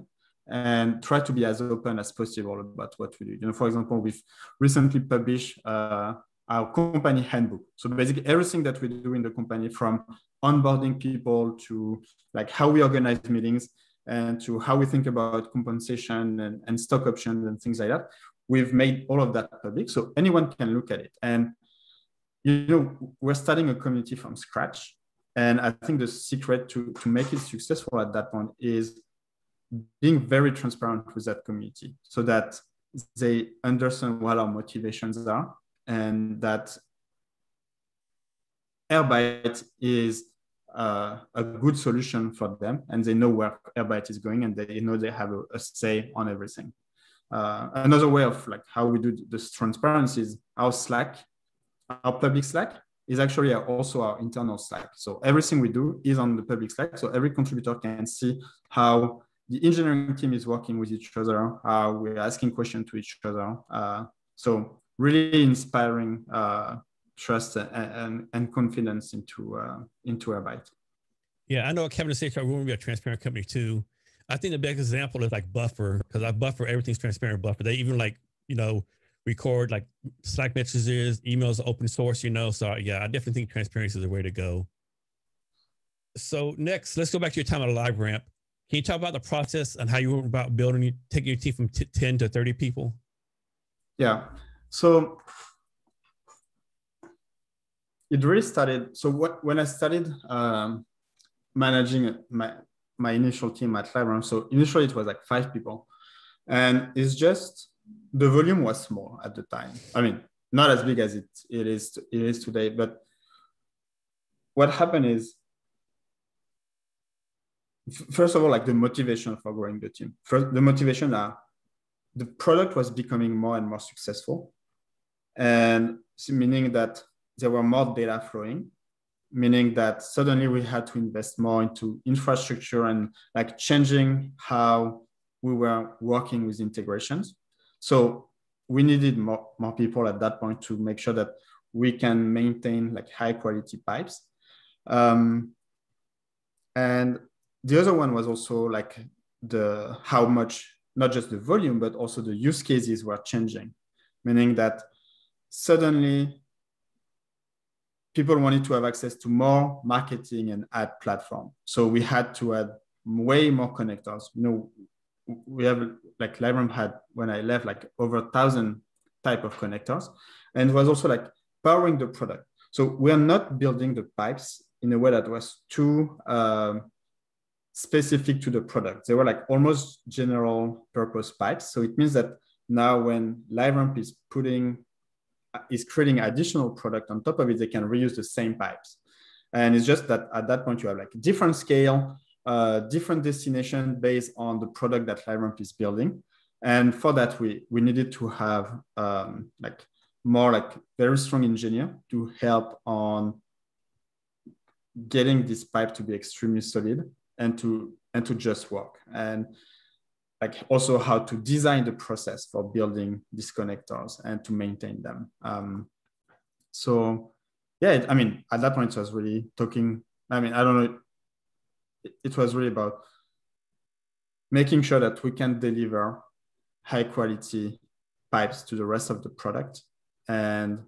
and try to be as open as possible about what we do. You know, for example, we've recently published our company handbook. So basically everything that we do in the company, from onboarding people to like how we organize meetings and to how we think about compensation and stock options and things like that, we've made all of that public so anyone can look at it. And, you know, we're starting a community from scratch. And I think the secret to make it successful at that point is being very transparent with that community so that they understand what our motivations are and that Airbyte is a good solution for them and they know where Airbyte is going and they know they have a say on everything. Another way of like how we do this transparency is our Slack, our public Slack is actually also our internal Slack. So everything we do is on the public Slack. So every contributor can see how the engineering team is working with each other, how we're asking questions to each other. So really inspiring trust and confidence into Airbyte. Yeah, I know Kevin said we want to be a transparent company too. I think the best example is like Buffer, because I Buffer, everything's transparent Buffer. They even like, you know, record like Slack messages, emails, open source, you know. So yeah, I definitely think transparency is the way to go. So next, let's go back to your time at LiveRamp. Can you talk about the process and how you went about building, taking your team from 10 to 30 people? Yeah, so it really started, so when I started managing my initial team at LiveRamp, so initially it was like 5 people. And it's just, the volume was small at the time. I mean, not as big as it is today, but what happened is, first of all, like the motivation for growing the team. First, the motivation are the product was becoming more and more successful. And meaning that there were more data flowing, meaning that suddenly we had to invest more into infrastructure and like changing how we were working with integrations. So we needed more people at that point to make sure that we can maintain like high quality pipes. And the other one was also like the how much, not just the volume, but also the use cases were changing, meaning that suddenly people wanted to have access to more marketing and ad platform. So we had to add way more connectors. You know, we have like LiveRamp had, when I left, like over 1,000 type of connectors, and it was also like powering the product. So we are not building the pipes in a way that was too specific to the product. They were like almost general purpose pipes. So it means that now when LiveRamp is creating additional product on top of it, they can reuse the same pipes. And it's just that at that point you have like different scale, different destination based on the product that LiveRamp is building. And for that, we needed to have like more like very strong engineer to help on getting this pipe to be extremely solid and to just work. And like also how to design the process for building these connectors and to maintain them. So yeah, I mean, at that point it was really talking, I mean, I don't know, it was really about making sure that we can deliver high quality pipes to the rest of the product. And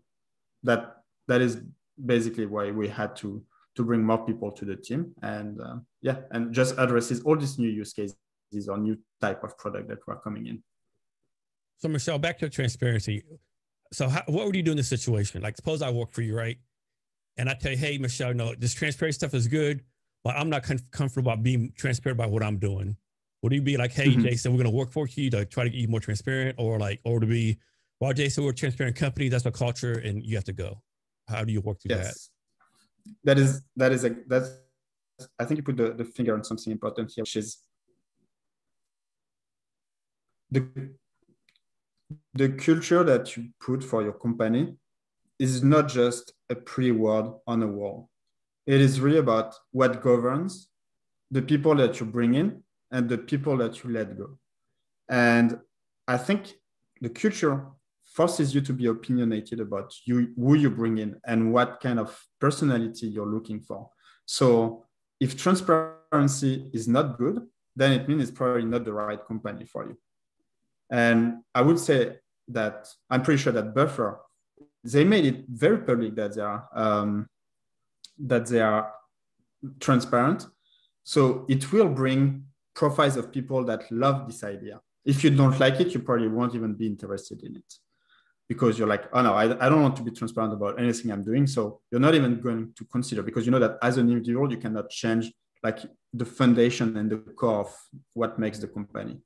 that is basically why we had to bring more people to the team and yeah, and just addresses all these new use cases or new type of product that we're coming in. So Michel, back to transparency. So what would you do in this situation? Like suppose I work for you, right? And I tell you, hey, Michel, no, this transparent stuff is good, but I'm not comfortable about being transparent about what I'm doing. Would you be like, hey, Jason, we're going to work for you to try to get you more transparent, or like, or to be, well, Jason, we're a transparent company. That's our culture and you have to go. How do you work through that? That's, I think you put the finger on something important here, which is the culture that you put for your company is not just a pretty word on a wall. It is really about what governs the people that you bring in and the people that you let go. And I think the culture forces you to be opinionated about who you bring in and what kind of personality you're looking for. So if transparency is not good, then it means it's probably not the right company for you. And I would say that I'm pretty sure that Buffer, they made it very public that they are transparent. So it will bring profiles of people that love this idea. If you don't like it, you probably won't even be interested in it because you're like, oh no, I don't want to be transparent about anything I'm doing. So you're not even going to consider, because you know that as an individual, you cannot change like the foundation and the core of what makes the company.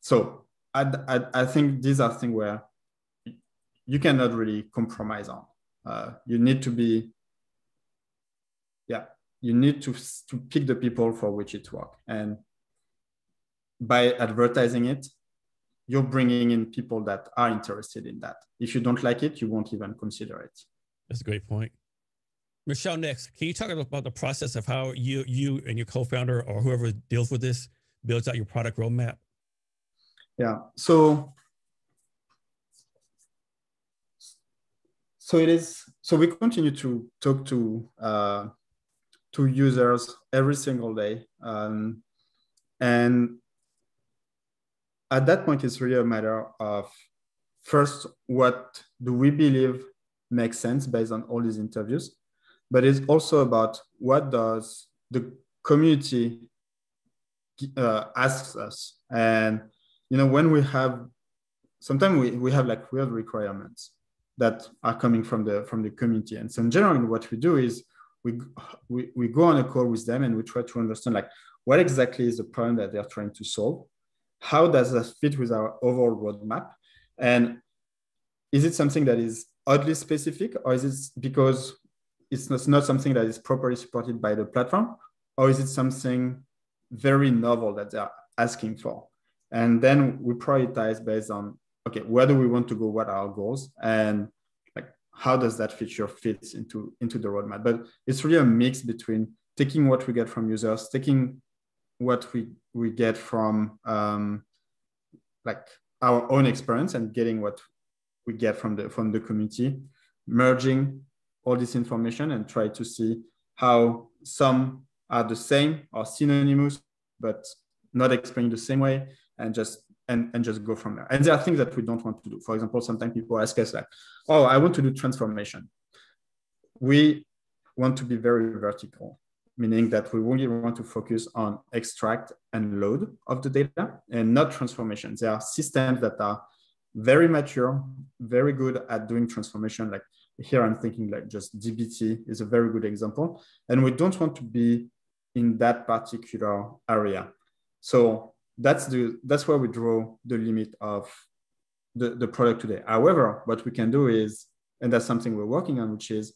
So I think these are things where you cannot really compromise on. You need to be, yeah, you need to pick the people for which it works. And by advertising it, you're bringing in people that are interested in that. If you don't like it, you won't even consider it. That's a great point. Michel, next, can you talk about the process of how you and your co-founder or whoever deals with this builds out your product roadmap? Yeah, so we continue to talk to users every single day. And at that point, it's really a matter of first, what do we believe makes sense based on all these interviews? But it's also about what does the community asks us. And, you know, when we have, sometimes we have like weird requirements that are coming from the community. And so in general, what we do is we go on a call with them and we try to understand like, what exactly is the problem that they're trying to solve? How does that fit with our overall roadmap? And is it something that is oddly specific, or is it because it's not something that is properly supported by the platform, or is it something very novel that they're asking for? And then we prioritize based on, okay, where do we want to go? What are our goals? And like, how does that feature fit into the roadmap? But it's really a mix between taking what we get from users, taking what we get from like our own experience, and getting what we get from the community, merging all this information and try to see how some are the same or synonymous, but not explained the same way, and just go from there. And there are things that we don't want to do. For example, sometimes people ask us like, oh, I want to do transformation. We want to be very vertical. meaning that we really want to focus on extract and load of the data and not transformation. There are systems that are very mature, very good at doing transformation. Like here, I'm thinking like just DBT is a very good example. And we don't want to be in that particular area. So that's where we draw the limit of the product today. However, what we can do is, and that's something we're working on, which is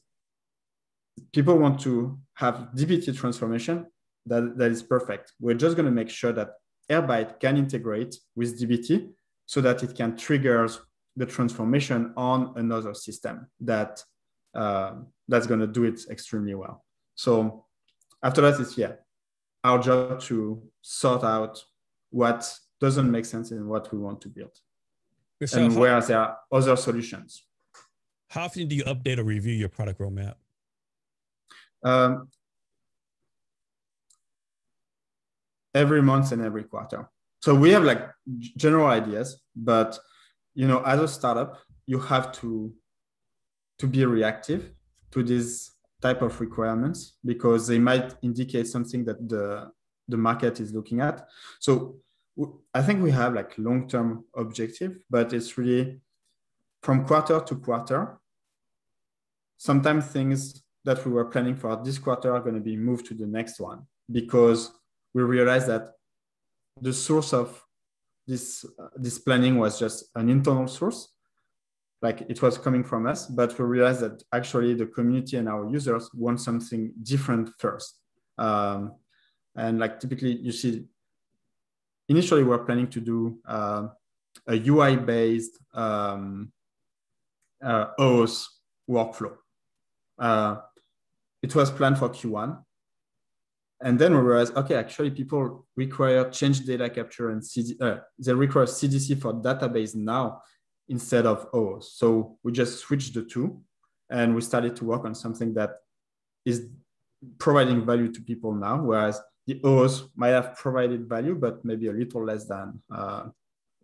people want to have DBT transformation that is perfect. We're just going to make sure that Airbyte can integrate with DBT so that it can trigger the transformation on another system that's going to do it extremely well. So after that, it's our job to sort out what doesn't make sense and what we want to build, so and where there are other solutions. How often do you update or review your product roadmap? Every month and every quarter. So we have like general ideas, but as a startup, you have to be reactive to these type of requirements because they might indicate something that the market is looking at. So I think we have like long-term objective, but it's really from quarter to quarter. Sometimes things that we were planning for this quarter are going to be moved to the next one because we realized that the source of this planning was just an internal source. Like it was coming from us, but we realized that actually the community and our users want something different first. And like typically you see, initially we're planning to do a UI-based OAuth workflow. It was planned for Q1. And then we realized, okay, actually people require change data capture and they require CDC for database now instead of OAuth. So we just switched the two and we started to work on something that is providing value to people now, whereas the OAuth might have provided value, but maybe a little less than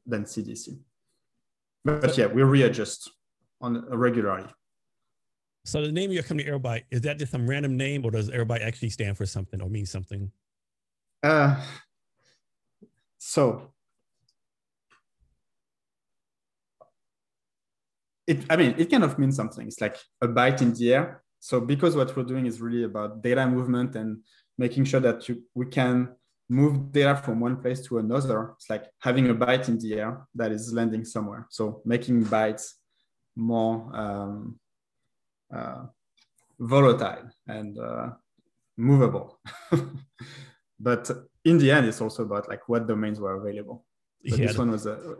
CDC. But yeah, we readjust on regularly. So the name of your company, Airbyte, is that just some random name or does Airbyte actually stand for something or mean something? It kind of means something. It's like a byte in the air. So because what we're doing is really about data movement and making sure that we can move data from one place to another. It's like having a byte in the air that is landing somewhere. So making bytes more volatile and movable. But in the end, it's also about like what domains were available. But yeah,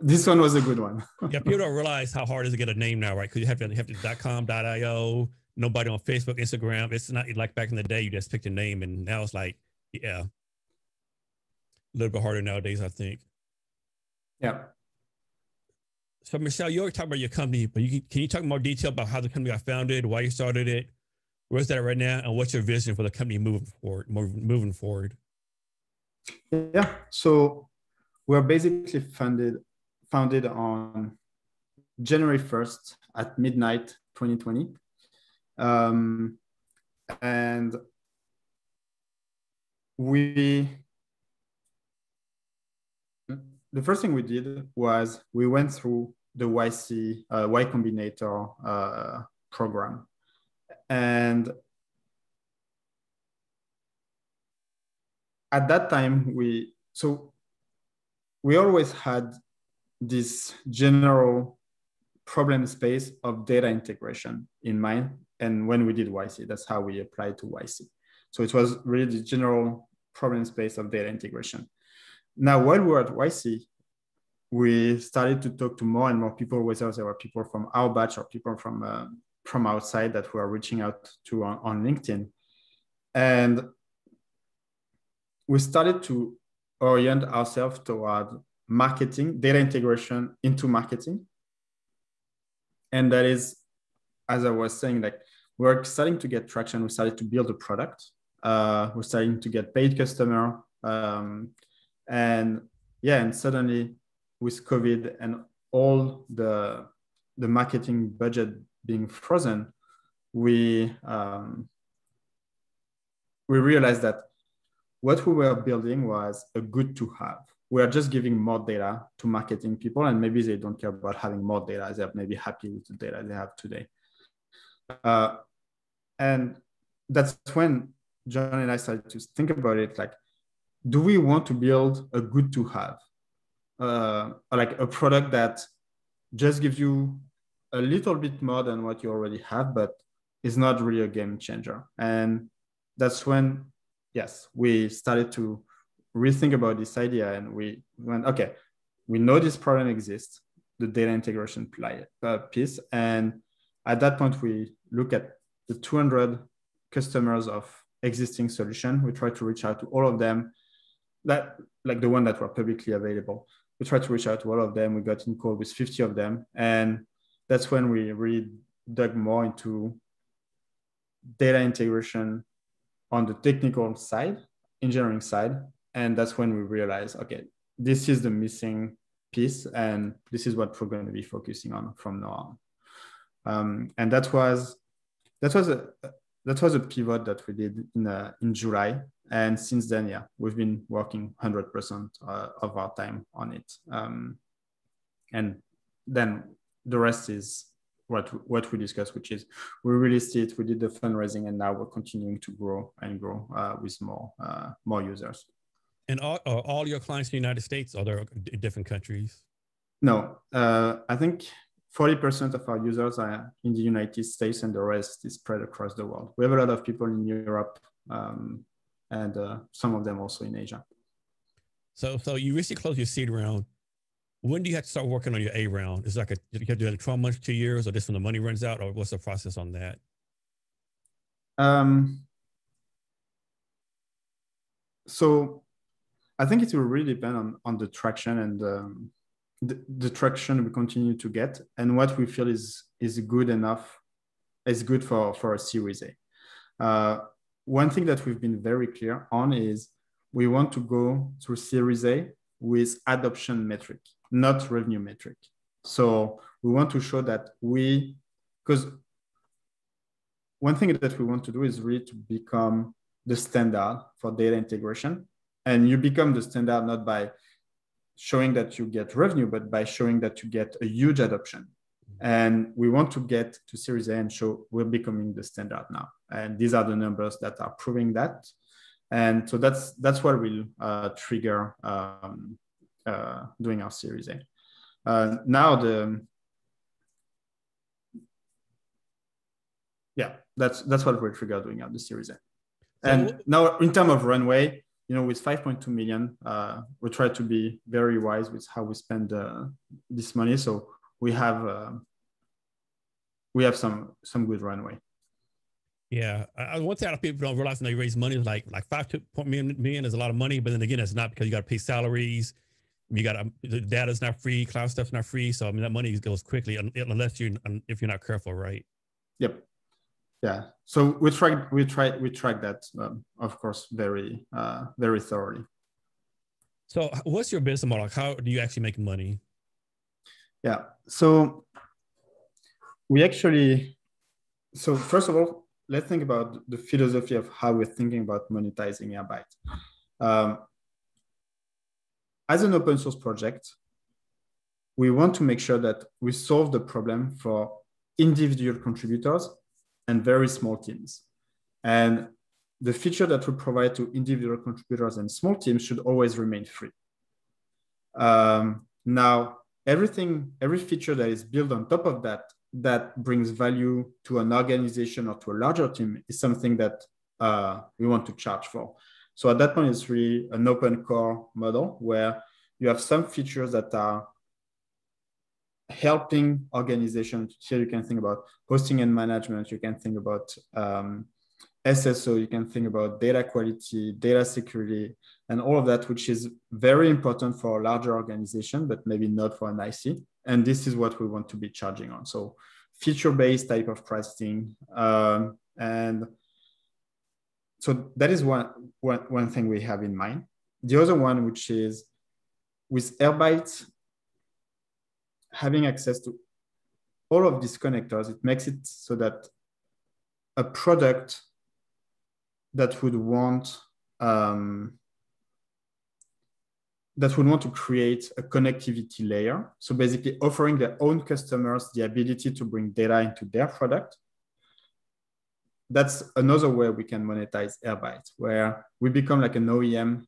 this one was a good one. Yeah, people don't realize how hard it is to get a name now, right? Because you have to .com, .io, nobody on Facebook, Instagram. It's not like back in the day you just picked a name, and now it's like, yeah, a little bit harder nowadays, I think. Yeah. So Michel, you already talked about your company, but can you talk in more detail about how the company got founded, why you started it, where's that right now, and what's your vision for the company moving forward? Yeah. So we're basically founded on January 1st at midnight 2020. And the first thing we did was we went through the Y-Combinator program. And at that time, we always had this general problem space of data integration in mind. And when we did YC, that's how we applied to YC. So it was really the general problem space of data integration. Now, while we were at YC, we started to talk to more and more people, whether there were people from our batch or people from outside that we are reaching out to on LinkedIn. And we started to orient ourselves toward marketing, data integration into marketing. And that is, as I was saying, like we're starting to get traction. We started to build a product. We're starting to get paid customer. And suddenly with COVID and all the marketing budget being frozen, we realized that what we were building was a good to have. We are just giving more data to marketing people, and maybe they don't care about having more data. They're maybe happy with the data they have today. And that's when John and I started to think about it, like, do we want to build a good to have? Like a product that just gives you a little bit more than what you already have, but is not really a game changer. And that's when, yes, we started to rethink about this idea, and we went, okay, we know this problem exists, the data integration piece. And at that point, we look at the 200 customers of existing solution. We try to reach out to all of them, that like the one that were publicly available. We tried to reach out to all of them. We got in call with 50 of them. And that's when we really dug more into data integration on the technical side, engineering side. And that's when we realized, okay, this is the missing piece, and this is what we're going to be focusing on from now on. And that was a pivot that we did in July. And since then, yeah, we've been working 100% of our time on it. And then the rest is what we discussed, which is we released it, we did the fundraising, and now we're continuing to grow and grow with more users. And all your clients in the United States, are there different countries? No, I think 40% of our users are in the United States, and the rest is spread across the world. We have a lot of people in Europe, and some of them also in Asia. So you recently closed your seed round. When do you have to start working on your A round? Is it like do you have to do it 12 months, 2 years, or just when the money runs out, or what's the process on that? So I think it will really depend on the traction and the traction we continue to get, and what we feel is good enough, is good for a Series A. One thing that we've been very clear on is we want to go through Series A with adoption metric, not revenue metric. So we want to show that because one thing that we want to do is really to become the standard for data integration. And you become the standard not by showing that you get revenue, but by showing that you get a huge adoption. And we want to get to Series A and show we're becoming the standard now. And these are the numbers that are proving that. And so that's what will trigger doing our Series A. Now that's what will trigger doing our Series A. And now in terms of runway, you know, with 5.2 million, we try to be very wise with how we spend this money. So we have some good runway. Yeah, one thing a lot of people don't realize when they raise money is like 5.2 million is a lot of money, but then again, it's not, because you got to pay salaries. You got the data's not free, cloud stuff's not free. So I mean, that money goes quickly unless if you're not careful, right? Yep. Yeah. So we track that, of course, very, very thoroughly. So what's your business model? How do you actually make money? Yeah. So so first of all, let's think about the philosophy of how we're thinking about monetizing Airbyte. As an open source project, we want to make sure that we solve the problem for individual contributors and very small teams. And the feature that we provide to individual contributors and small teams should always remain free. Now, every feature that is built on top of that brings value to an organization or to a larger team is something that we want to charge for. So at that point, it's really an open core model where you have some features that are helping organizations. Here you can think about hosting and management, you can think about SSO, you can think about data quality, data security, and all of that, which is very important for a larger organization, but maybe not for an IC. And this is what we want to be charging on. So feature-based type of pricing. And so that is one thing we have in mind. The other one, which is with Airbyte, having access to all of these connectors, it makes it so that a product that would want to create a connectivity layer. So basically offering their own customers the ability to bring data into their product. That's another way we can monetize Airbyte, where we become like an OEM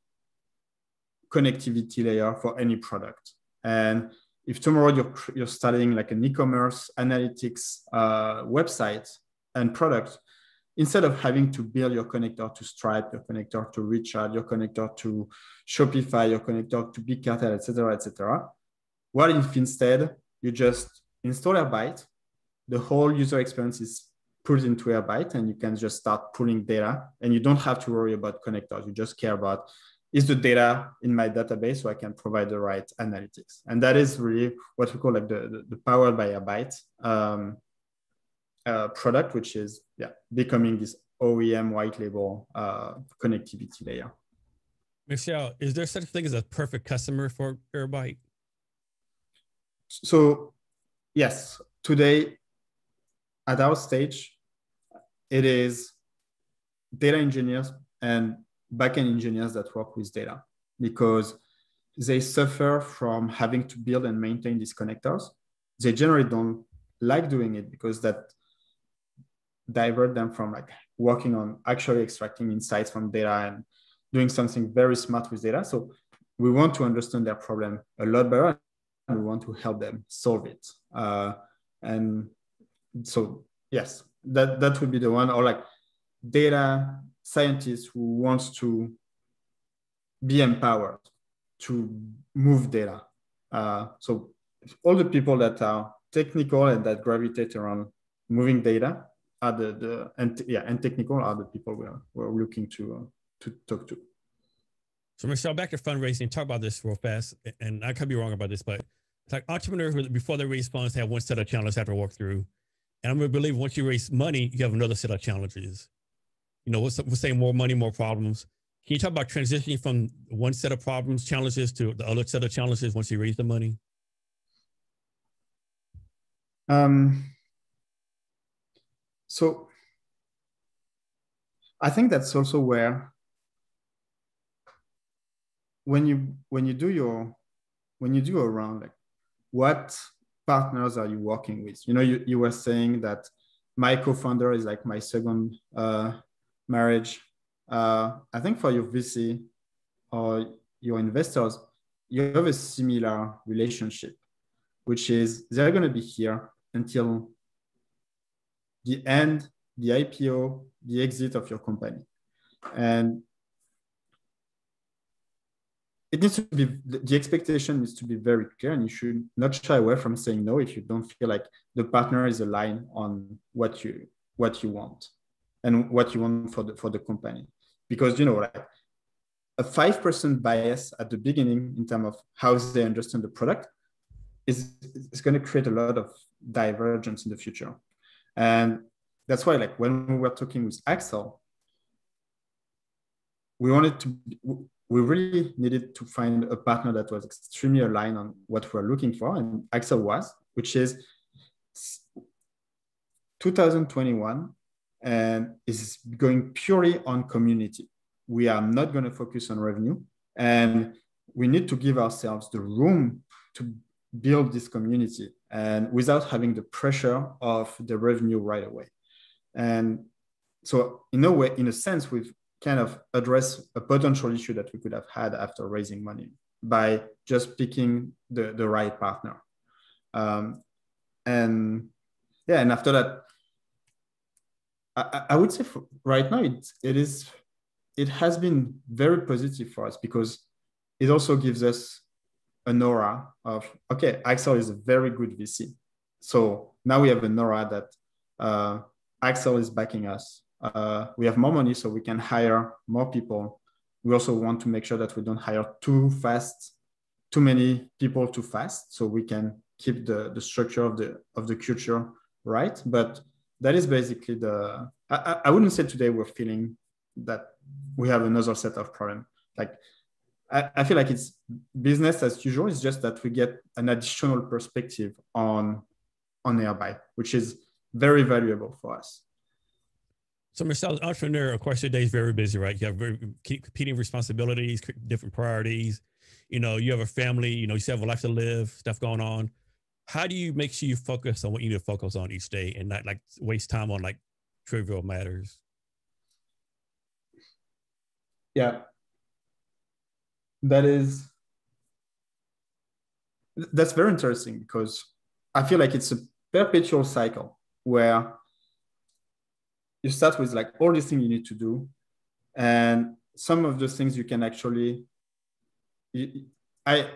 connectivity layer for any product. And if tomorrow you're studying like an e-commerce analytics website and product, instead of having to build your connector to Stripe, your connector to Richard, your connector to Shopify, your connector to Big Cartel, et cetera, what if instead you just install Airbyte, the whole user experience is put into Airbyte, and you can just start pulling data, and you don't have to worry about connectors. You just care about, is the data in my database so I can provide the right analytics? And that is really what we call like the Powered by Airbyte product, which is becoming this OEM white label connectivity layer. Michel, is there such a thing as a perfect customer for Airbyte? So yes, today at our stage, it is data engineers and backend engineers that work with data, because they suffer from having to build and maintain these connectors. They generally don't like doing it because that divert them from like working on actually extracting insights from data and doing something very smart with data. So we want to understand their problem a lot better, and we want to help them solve it. And so yes, that would be the one, or like data scientists who wants to be empowered to move data. So all the people that are technical and that gravitate around moving data are and technical are the people we're looking to talk to. So Michel, back to fundraising, talk about this real fast, and I could be wrong about this, but it's like entrepreneurs before they raise funds have one set of challenges they have to walk through. And I'm going to believe once you raise money, you have another set of challenges. You know, we're saying more money, more problems. Can you talk about transitioning from one set of problems, challenges to the other set of challenges once you raise the money? So I think that's also where when you do a round, like what partners are you working with? You know, you were saying that my co-founder is like my second marriage. I think for your VC or your investors, you have a similar relationship, which is they're going to be here until the end, the IPO, the exit of your company. And it needs to be, the expectation needs to be very clear, and you should not shy away from saying no if you don't feel like the partner is aligned on what you want and what you want for the company. Because, you know, like a 5% bias at the beginning in terms of how they understand the product is going to create a lot of divergence in the future. And that's why, like, when we were talking with Accel, we really needed to find a partner that was extremely aligned on what we're looking for, and Accel was, which is 2021, and is going purely on community. We are not going to focus on revenue, and we need to give ourselves the room to build this community, and without having the pressure of the revenue right away. And so in a way, in a sense, we've kind of address a potential issue that we could have had after raising money by just picking the right partner. And after that, I would say for right now, it has been very positive for us, because it also gives us an aura of, okay, Accel is a very good VC. So now we have an aura that Accel is backing us. We have more money, so we can hire more people. We also want to make sure that we don't hire too many people too fast, so we can keep the structure of the culture right. But that is basically I wouldn't say today we're feeling that we have another set of problems. Like I feel like it's business as usual. It's just that we get an additional perspective on Airbyte, which is very valuable for us. So Michel, entrepreneur, of course, your day is very busy, right? You have very competing responsibilities, different priorities. You know, you have a family, you know, you still have a life to live, stuff going on. How do you make sure you focus on what you need to focus on each day and not like waste time on like trivial matters? Yeah, that's very interesting because I feel like it's a perpetual cycle where you start with like all these things you need to do. And some of those things you can actually, I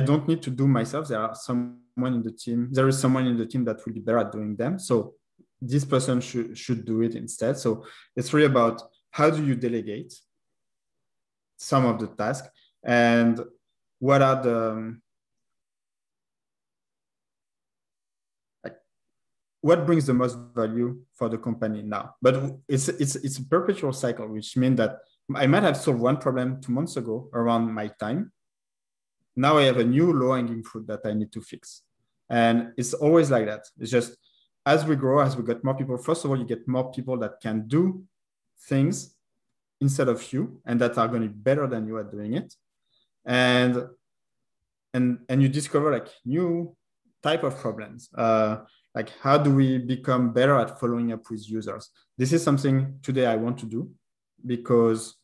don't need to do myself. There is someone in the team that will be better at doing them. So this person should do it instead. So it's really about how do you delegate some of the tasks and what are the, what brings the most value for the company now? But it's a perpetual cycle, which means that I might have solved one problem 2 months ago around my time. Now I have a new low-hanging fruit that I need to fix. And it's always like that. It's just, as we grow, as we get more people, first of all, you get more people that can do things instead of you and that are going to be better than you at doing it. And you discover like new type of problems. Like how do we become better at following up with users? This is something today I want to do because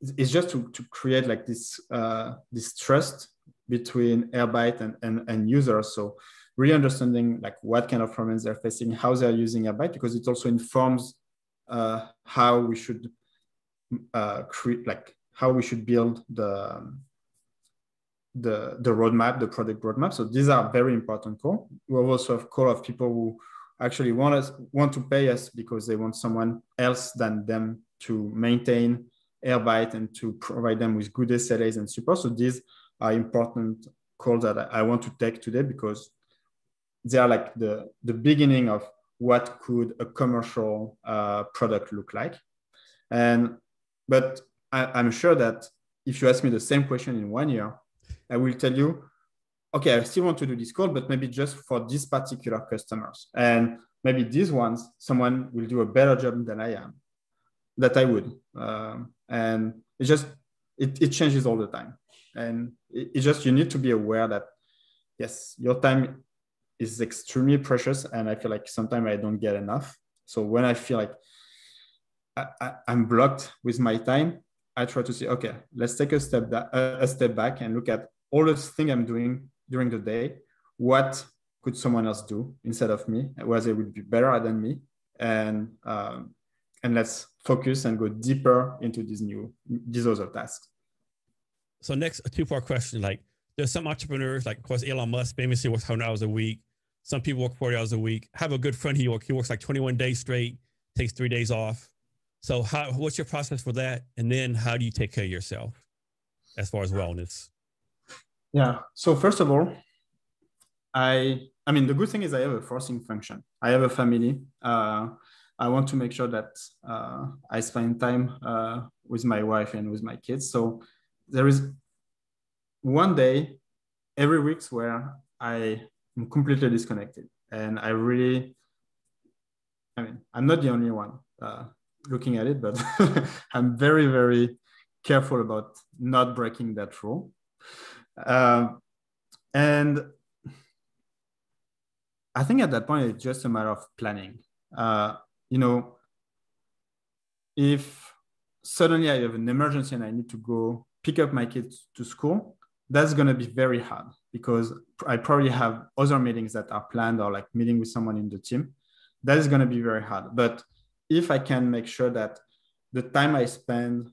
it's just to create like this, this trust between Airbyte and users. So really understanding like what kind of problems they're facing, how they're using Airbyte, because it also informs how we should create, like how we should build the roadmap, the product roadmap. So these are very important calls. We also have call of people who actually want to pay us because they want someone else than them to maintain Airbyte and to provide them with good SLAs and support. So these are important calls that I want to take today because they are like the beginning of what could a commercial product look like. But I'm sure that if you ask me the same question in 1 year, I will tell you, okay, I still want to do this call, but maybe just for these particular customers. And maybe these ones, someone will do a better job than I would. And it just, it changes all the time. And it just, you need to be aware that, yes, your time is extremely precious. And I feel like sometimes I don't get enough. So when I feel like I'm blocked with my time, I try to say, okay, let's take a step back and look at all the things I'm doing during the day. What could someone else do instead of me? Where they would be better than me, and let's focus and go deeper into these other tasks. So next, a two-part question: like, there's some entrepreneurs, like of course Elon Musk, famously works 100 hours a week. Some people work 40 hours a week. I have a good friend he works like 21 days straight, takes 3 days off. So what's your process for that? And then how do you take care of yourself as far as wellness? Yeah. So first of all, I mean, the good thing is I have a forcing function. I have a family. I want to make sure that I spend time with my wife and with my kids. So there is one day every week where I am completely disconnected. And I'm not the only one. Looking at it, but I'm very, very careful about not breaking that rule. And I think at that point, it's just a matter of planning. You know, if suddenly I have an emergency and I need to go pick up my kids to school, that's going to be very hard because I probably have other meetings that are planned or like meeting with someone in the team. That is going to be very hard. But if I can make sure that the time I spend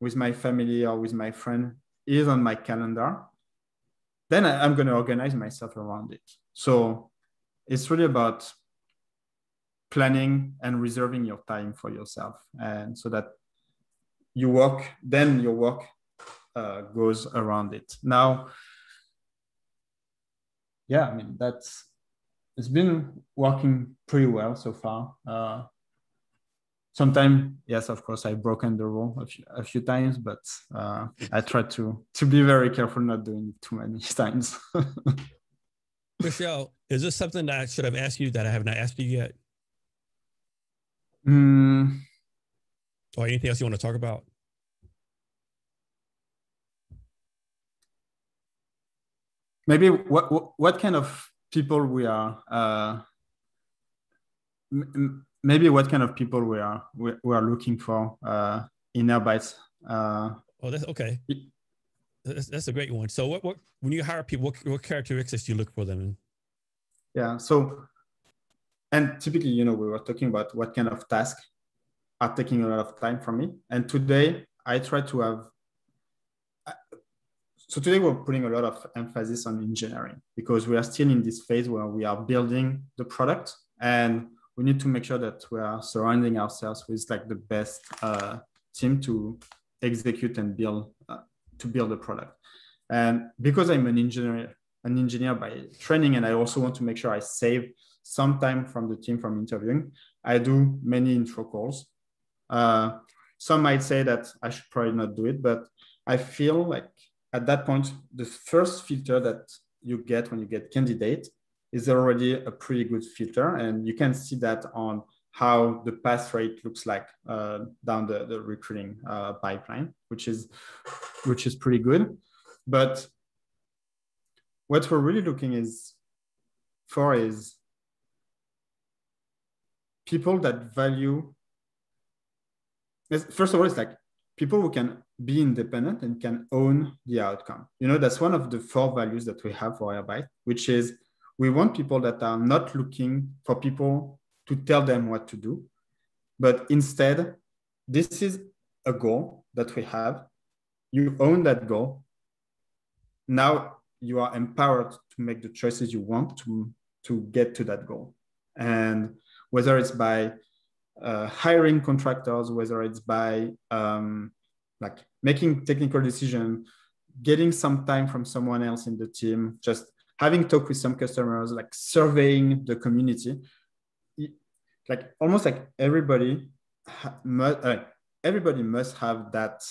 with my family or with my friend is on my calendar, then I'm going to organize myself around it. So it's really about planning and reserving your time for yourself. And so that your work goes around it. Now, yeah, I mean, it's been working pretty well so far. Sometimes, yes, of course, I've broken the rule a few times, but I try to be very careful not doing it too many times. Michel, is this something that I should have asked you that I have not asked you yet? Or anything else you want to talk about? Maybe what kind of people we are, maybe what kind of people we are looking for in Airbyte. Oh, that's okay. That's a great one. So what when you hire people, what characteristics do you look for them in? Yeah, so, and typically, you know, we were talking about what kind of tasks are taking a lot of time from me. And today I try to have, so today we're putting a lot of emphasis on engineering because we are still in this phase where we are building the product, and we need to make sure that we are surrounding ourselves with like the best team to execute and build, to build the product. And because I'm an engineer by training, and I also want to make sure I save some time from the team from interviewing, I do many intro calls. Some might say that I should probably not do it, but I feel like, at that point, the first filter that you get when you get candidate is already a pretty good filter. And you can see that on how the pass rate looks like down the recruiting pipeline, which is pretty good. But what we're really looking for is people that value, first of all, it's like people who can be independent and can own the outcome. You know, that's one of the four values that we have for Airbyte, which is we want people that are not looking for people to tell them what to do, but instead, this is a goal that we have. You own that goal. Now you are empowered to make the choices you want to get to that goal. And whether it's by hiring contractors, whether it's by like making technical decision, getting some time from someone else in the team, just having talk with some customers, like surveying the community, like almost like everybody must have that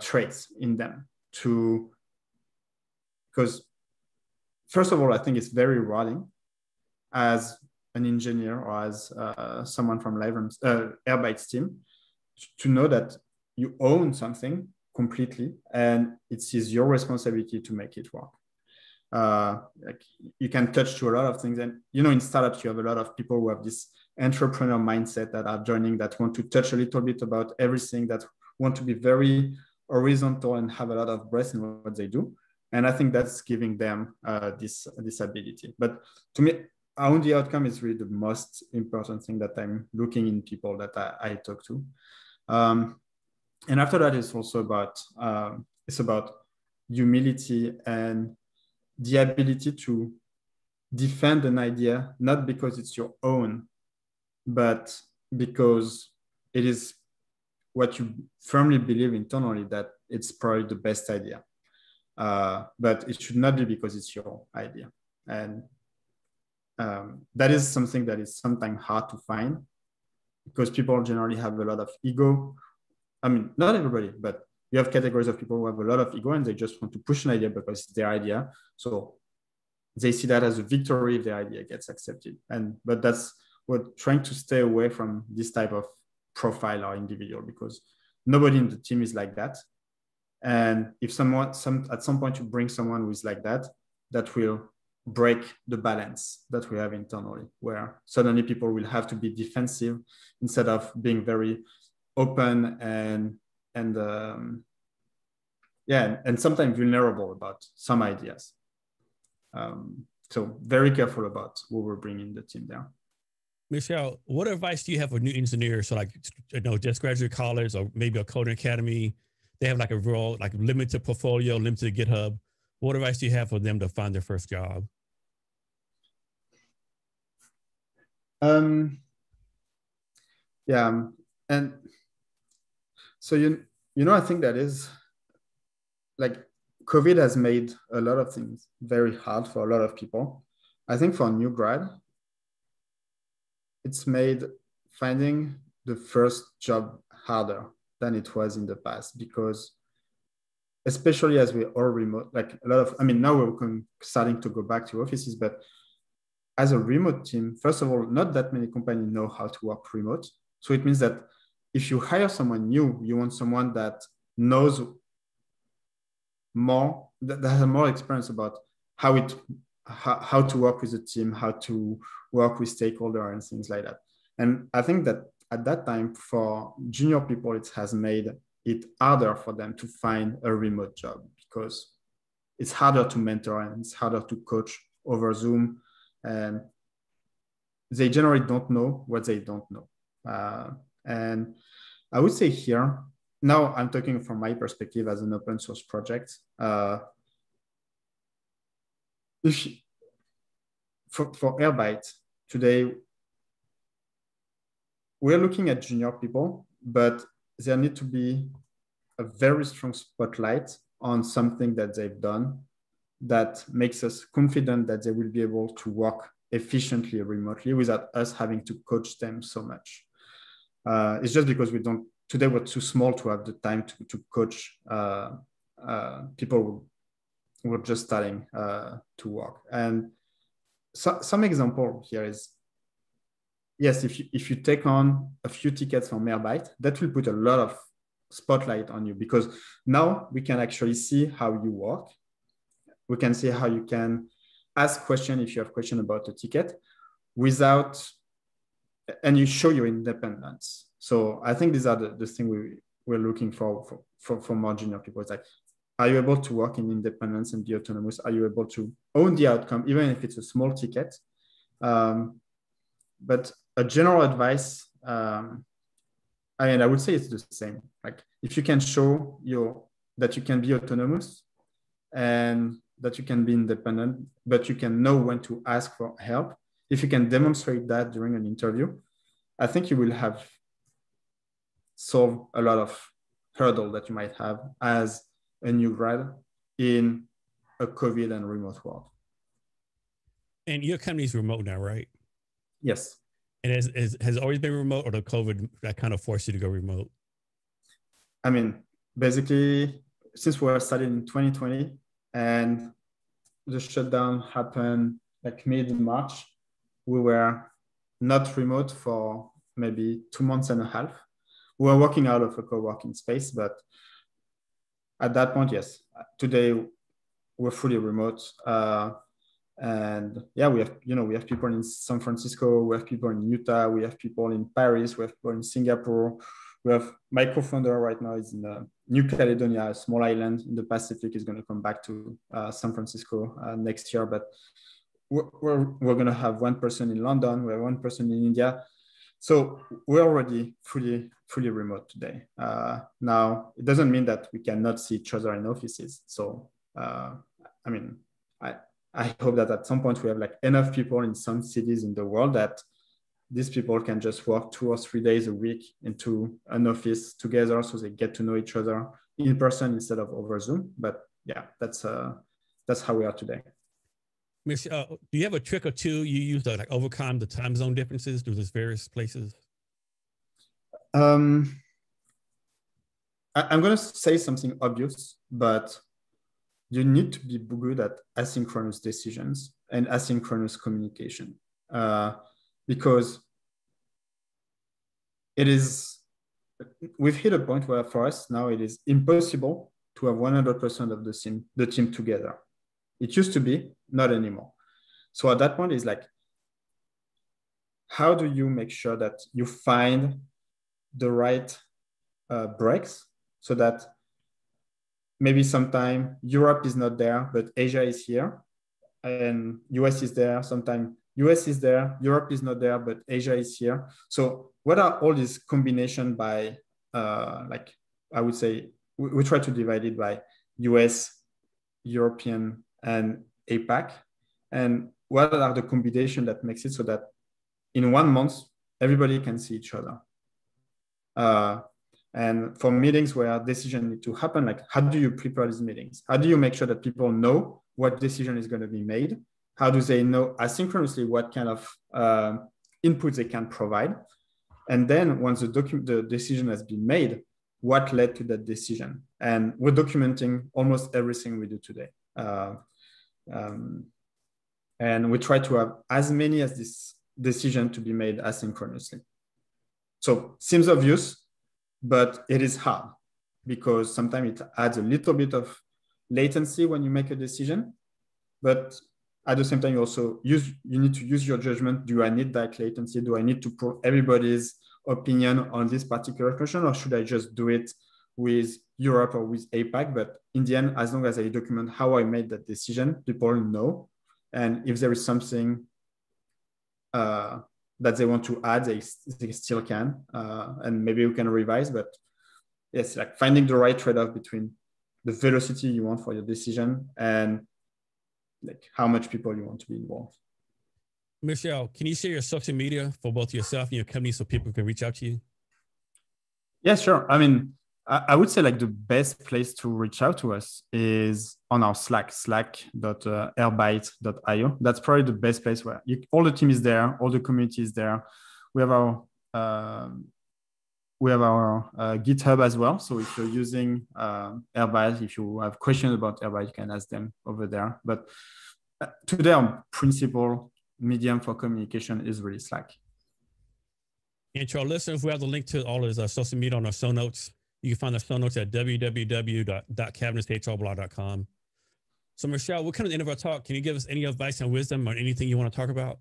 traits in them to, because first of all, I think it's very rewarding as an engineer or as someone from LiveRamp's Airbyte's team to know that you own something completely, and it is your responsibility to make it work. Like you can touch to a lot of things, and you know, in startups, you have a lot of people who have this entrepreneur mindset that are joining, that want to touch a little bit about everything, that want to be very horizontal and have a lot of breadth in what they do. And I think that's giving them this ability. But to me, I own the outcome is really the most important thing that I'm looking in people that I talk to. And after that, it's also about humility and the ability to defend an idea, not because it's your own, but because it is what you firmly believe internally that it's probably the best idea. But it should not be because it's your idea. And that is something that is sometimes hard to find because people generally have a lot of ego. I mean, not everybody, but you have categories of people who have a lot of ego and they just want to push an idea because it's their idea. So they see that as a victory if their idea gets accepted. But that's what trying to stay away from this type of profile or individual, because nobody in the team is like that. And if at some point you bring someone who is like that, that will break the balance that we have internally, where suddenly people will have to be defensive instead of being very open and sometimes vulnerable about some ideas. So very careful about what we're bringing the team down. Michel, what advice do you have for new engineers? So like, you know, just graduate college or maybe a coding academy, they have like a real, like limited portfolio, limited GitHub. What advice do you have for them to find their first job? Yeah, and so, you know, I think that is like COVID has made a lot of things very hard for a lot of people. I think for a new grad, it's made finding the first job harder than it was in the past, because especially as we are remote, like a lot of, I mean, now we're starting to go back to offices, but as a remote team, first of all, not that many companies know how to work remote. So it means that if you hire someone new, you want someone that knows more, that has more experience about how to work with a team, how to work with stakeholders and things like that. And I think that at that time for junior people, it has made it harder for them to find a remote job because it's harder to mentor and it's harder to coach over Zoom. And they generally don't know what they don't know. And I would say here, now I'm talking from my perspective as an open source project. For Airbyte today, we're looking at junior people, but there needs to be a very strong spotlight on something that they've done that makes us confident that they will be able to work efficiently remotely without us having to coach them so much. It's just because we don't, today we're too small to have the time to coach people who are just starting to work. And so, some example here is, yes, if you take on a few tickets from Airbyte, that will put a lot of spotlight on you because now we can actually see how you work. We can see how you can ask questions if you have questions about a ticket without, and you show your independence. So I think these are the things we're looking for more junior people. It's like, are you able to work in independence and be autonomous? Are you able to own the outcome, even if it's a small ticket? But a general advice, I would say it's the same. Like if you can show that you can be autonomous and that you can be independent, but you can know when to ask for help. If you can demonstrate that during an interview, I think you will have solved a lot of hurdles that you might have as a new grad in a COVID and remote world. And your company's remote now, right? Yes. And has always been remote, or the COVID that kind of forced you to go remote? I mean, basically, since we started in 2020 and the shutdown happened like mid-March, we were not remote for maybe 2.5 months. We were working out of a co-working space, but at that point, yes. Today, we're fully remote. And yeah, we have people in San Francisco, we have people in Utah, we have people in Paris, we have people in Singapore. We have my co-founder right now is in New Caledonia, a small island in the Pacific. Is going to come back to San Francisco next year, but we're going to have one person in London, we have one person in India. So we're already fully remote today. Now, it doesn't mean that we cannot see each other in offices. So, I mean, I hope that at some point we have like enough people in some cities in the world that these people can just work 2 or 3 days a week into an office together so they get to know each other in person instead of over Zoom. But yeah, that's how we are today. Michel, do you have a trick or two you use to like overcome the time zone differences through these various places? I'm going to say something obvious, but you need to be good at asynchronous decisions and asynchronous communication because we've hit a point where for us now it is impossible to have 100% of the team together. It used to be, not anymore. So at that point it's like, how do you make sure that you find the right breaks so that maybe sometime Europe is not there, but Asia is here and US is there. Sometime US is there, Europe is not there, but Asia is here. So what are all these combination by like, I would say, we try to divide it by US, European and APAC, and what are the combinations that makes it so that in 1 month everybody can see each other. And for meetings where decisions need to happen, like how do you prepare these meetings? How do you make sure that people know what decision is going to be made? How do they know asynchronously what kind of input they can provide? And then once the decision has been made, what led to that decision? And we're documenting almost everything we do today. And we try to have as many as this decision to be made asynchronously. So seems obvious, but it is hard because sometimes it adds a little bit of latency when you make a decision, but at the same time, you also need to use your judgment. Do I need that latency? Do I need to pull everybody's opinion on this particular question, or should I just do it with Europe or with APAC? But in the end, as long as I document how I made that decision, people know. And if there is something that they want to add, they still can. And maybe you can revise, but yes, like finding the right trade-off between the velocity you want for your decision and like how much people you want to be involved. Michel, can you share your social media for both yourself and your company so people can reach out to you? Yeah, sure. I mean, I would say like the best place to reach out to us is on our Slack, slack.airbyte.io. That's probably the best place where all the team is there, all the community is there. We have our GitHub as well. So if you're using Airbyte, if you have questions about Airbyte, you can ask them over there. But today, our principal medium for communication is really Slack. And to our listeners, we have the link to all of our social media on our show notes. You can find our show notes at www.cavnesshrblog.com. So Michel, we're coming to the end of our talk. Can you give us any advice and wisdom on anything you want to talk about?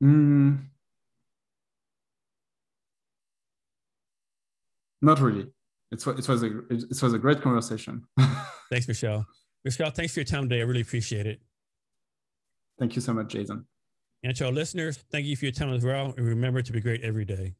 Not really. It was a great conversation. Thanks, Michel. Michel, thanks for your time today. I really appreciate it. Thank you so much, Jason. And to our listeners, thank you for your time as well. And remember to be great every day.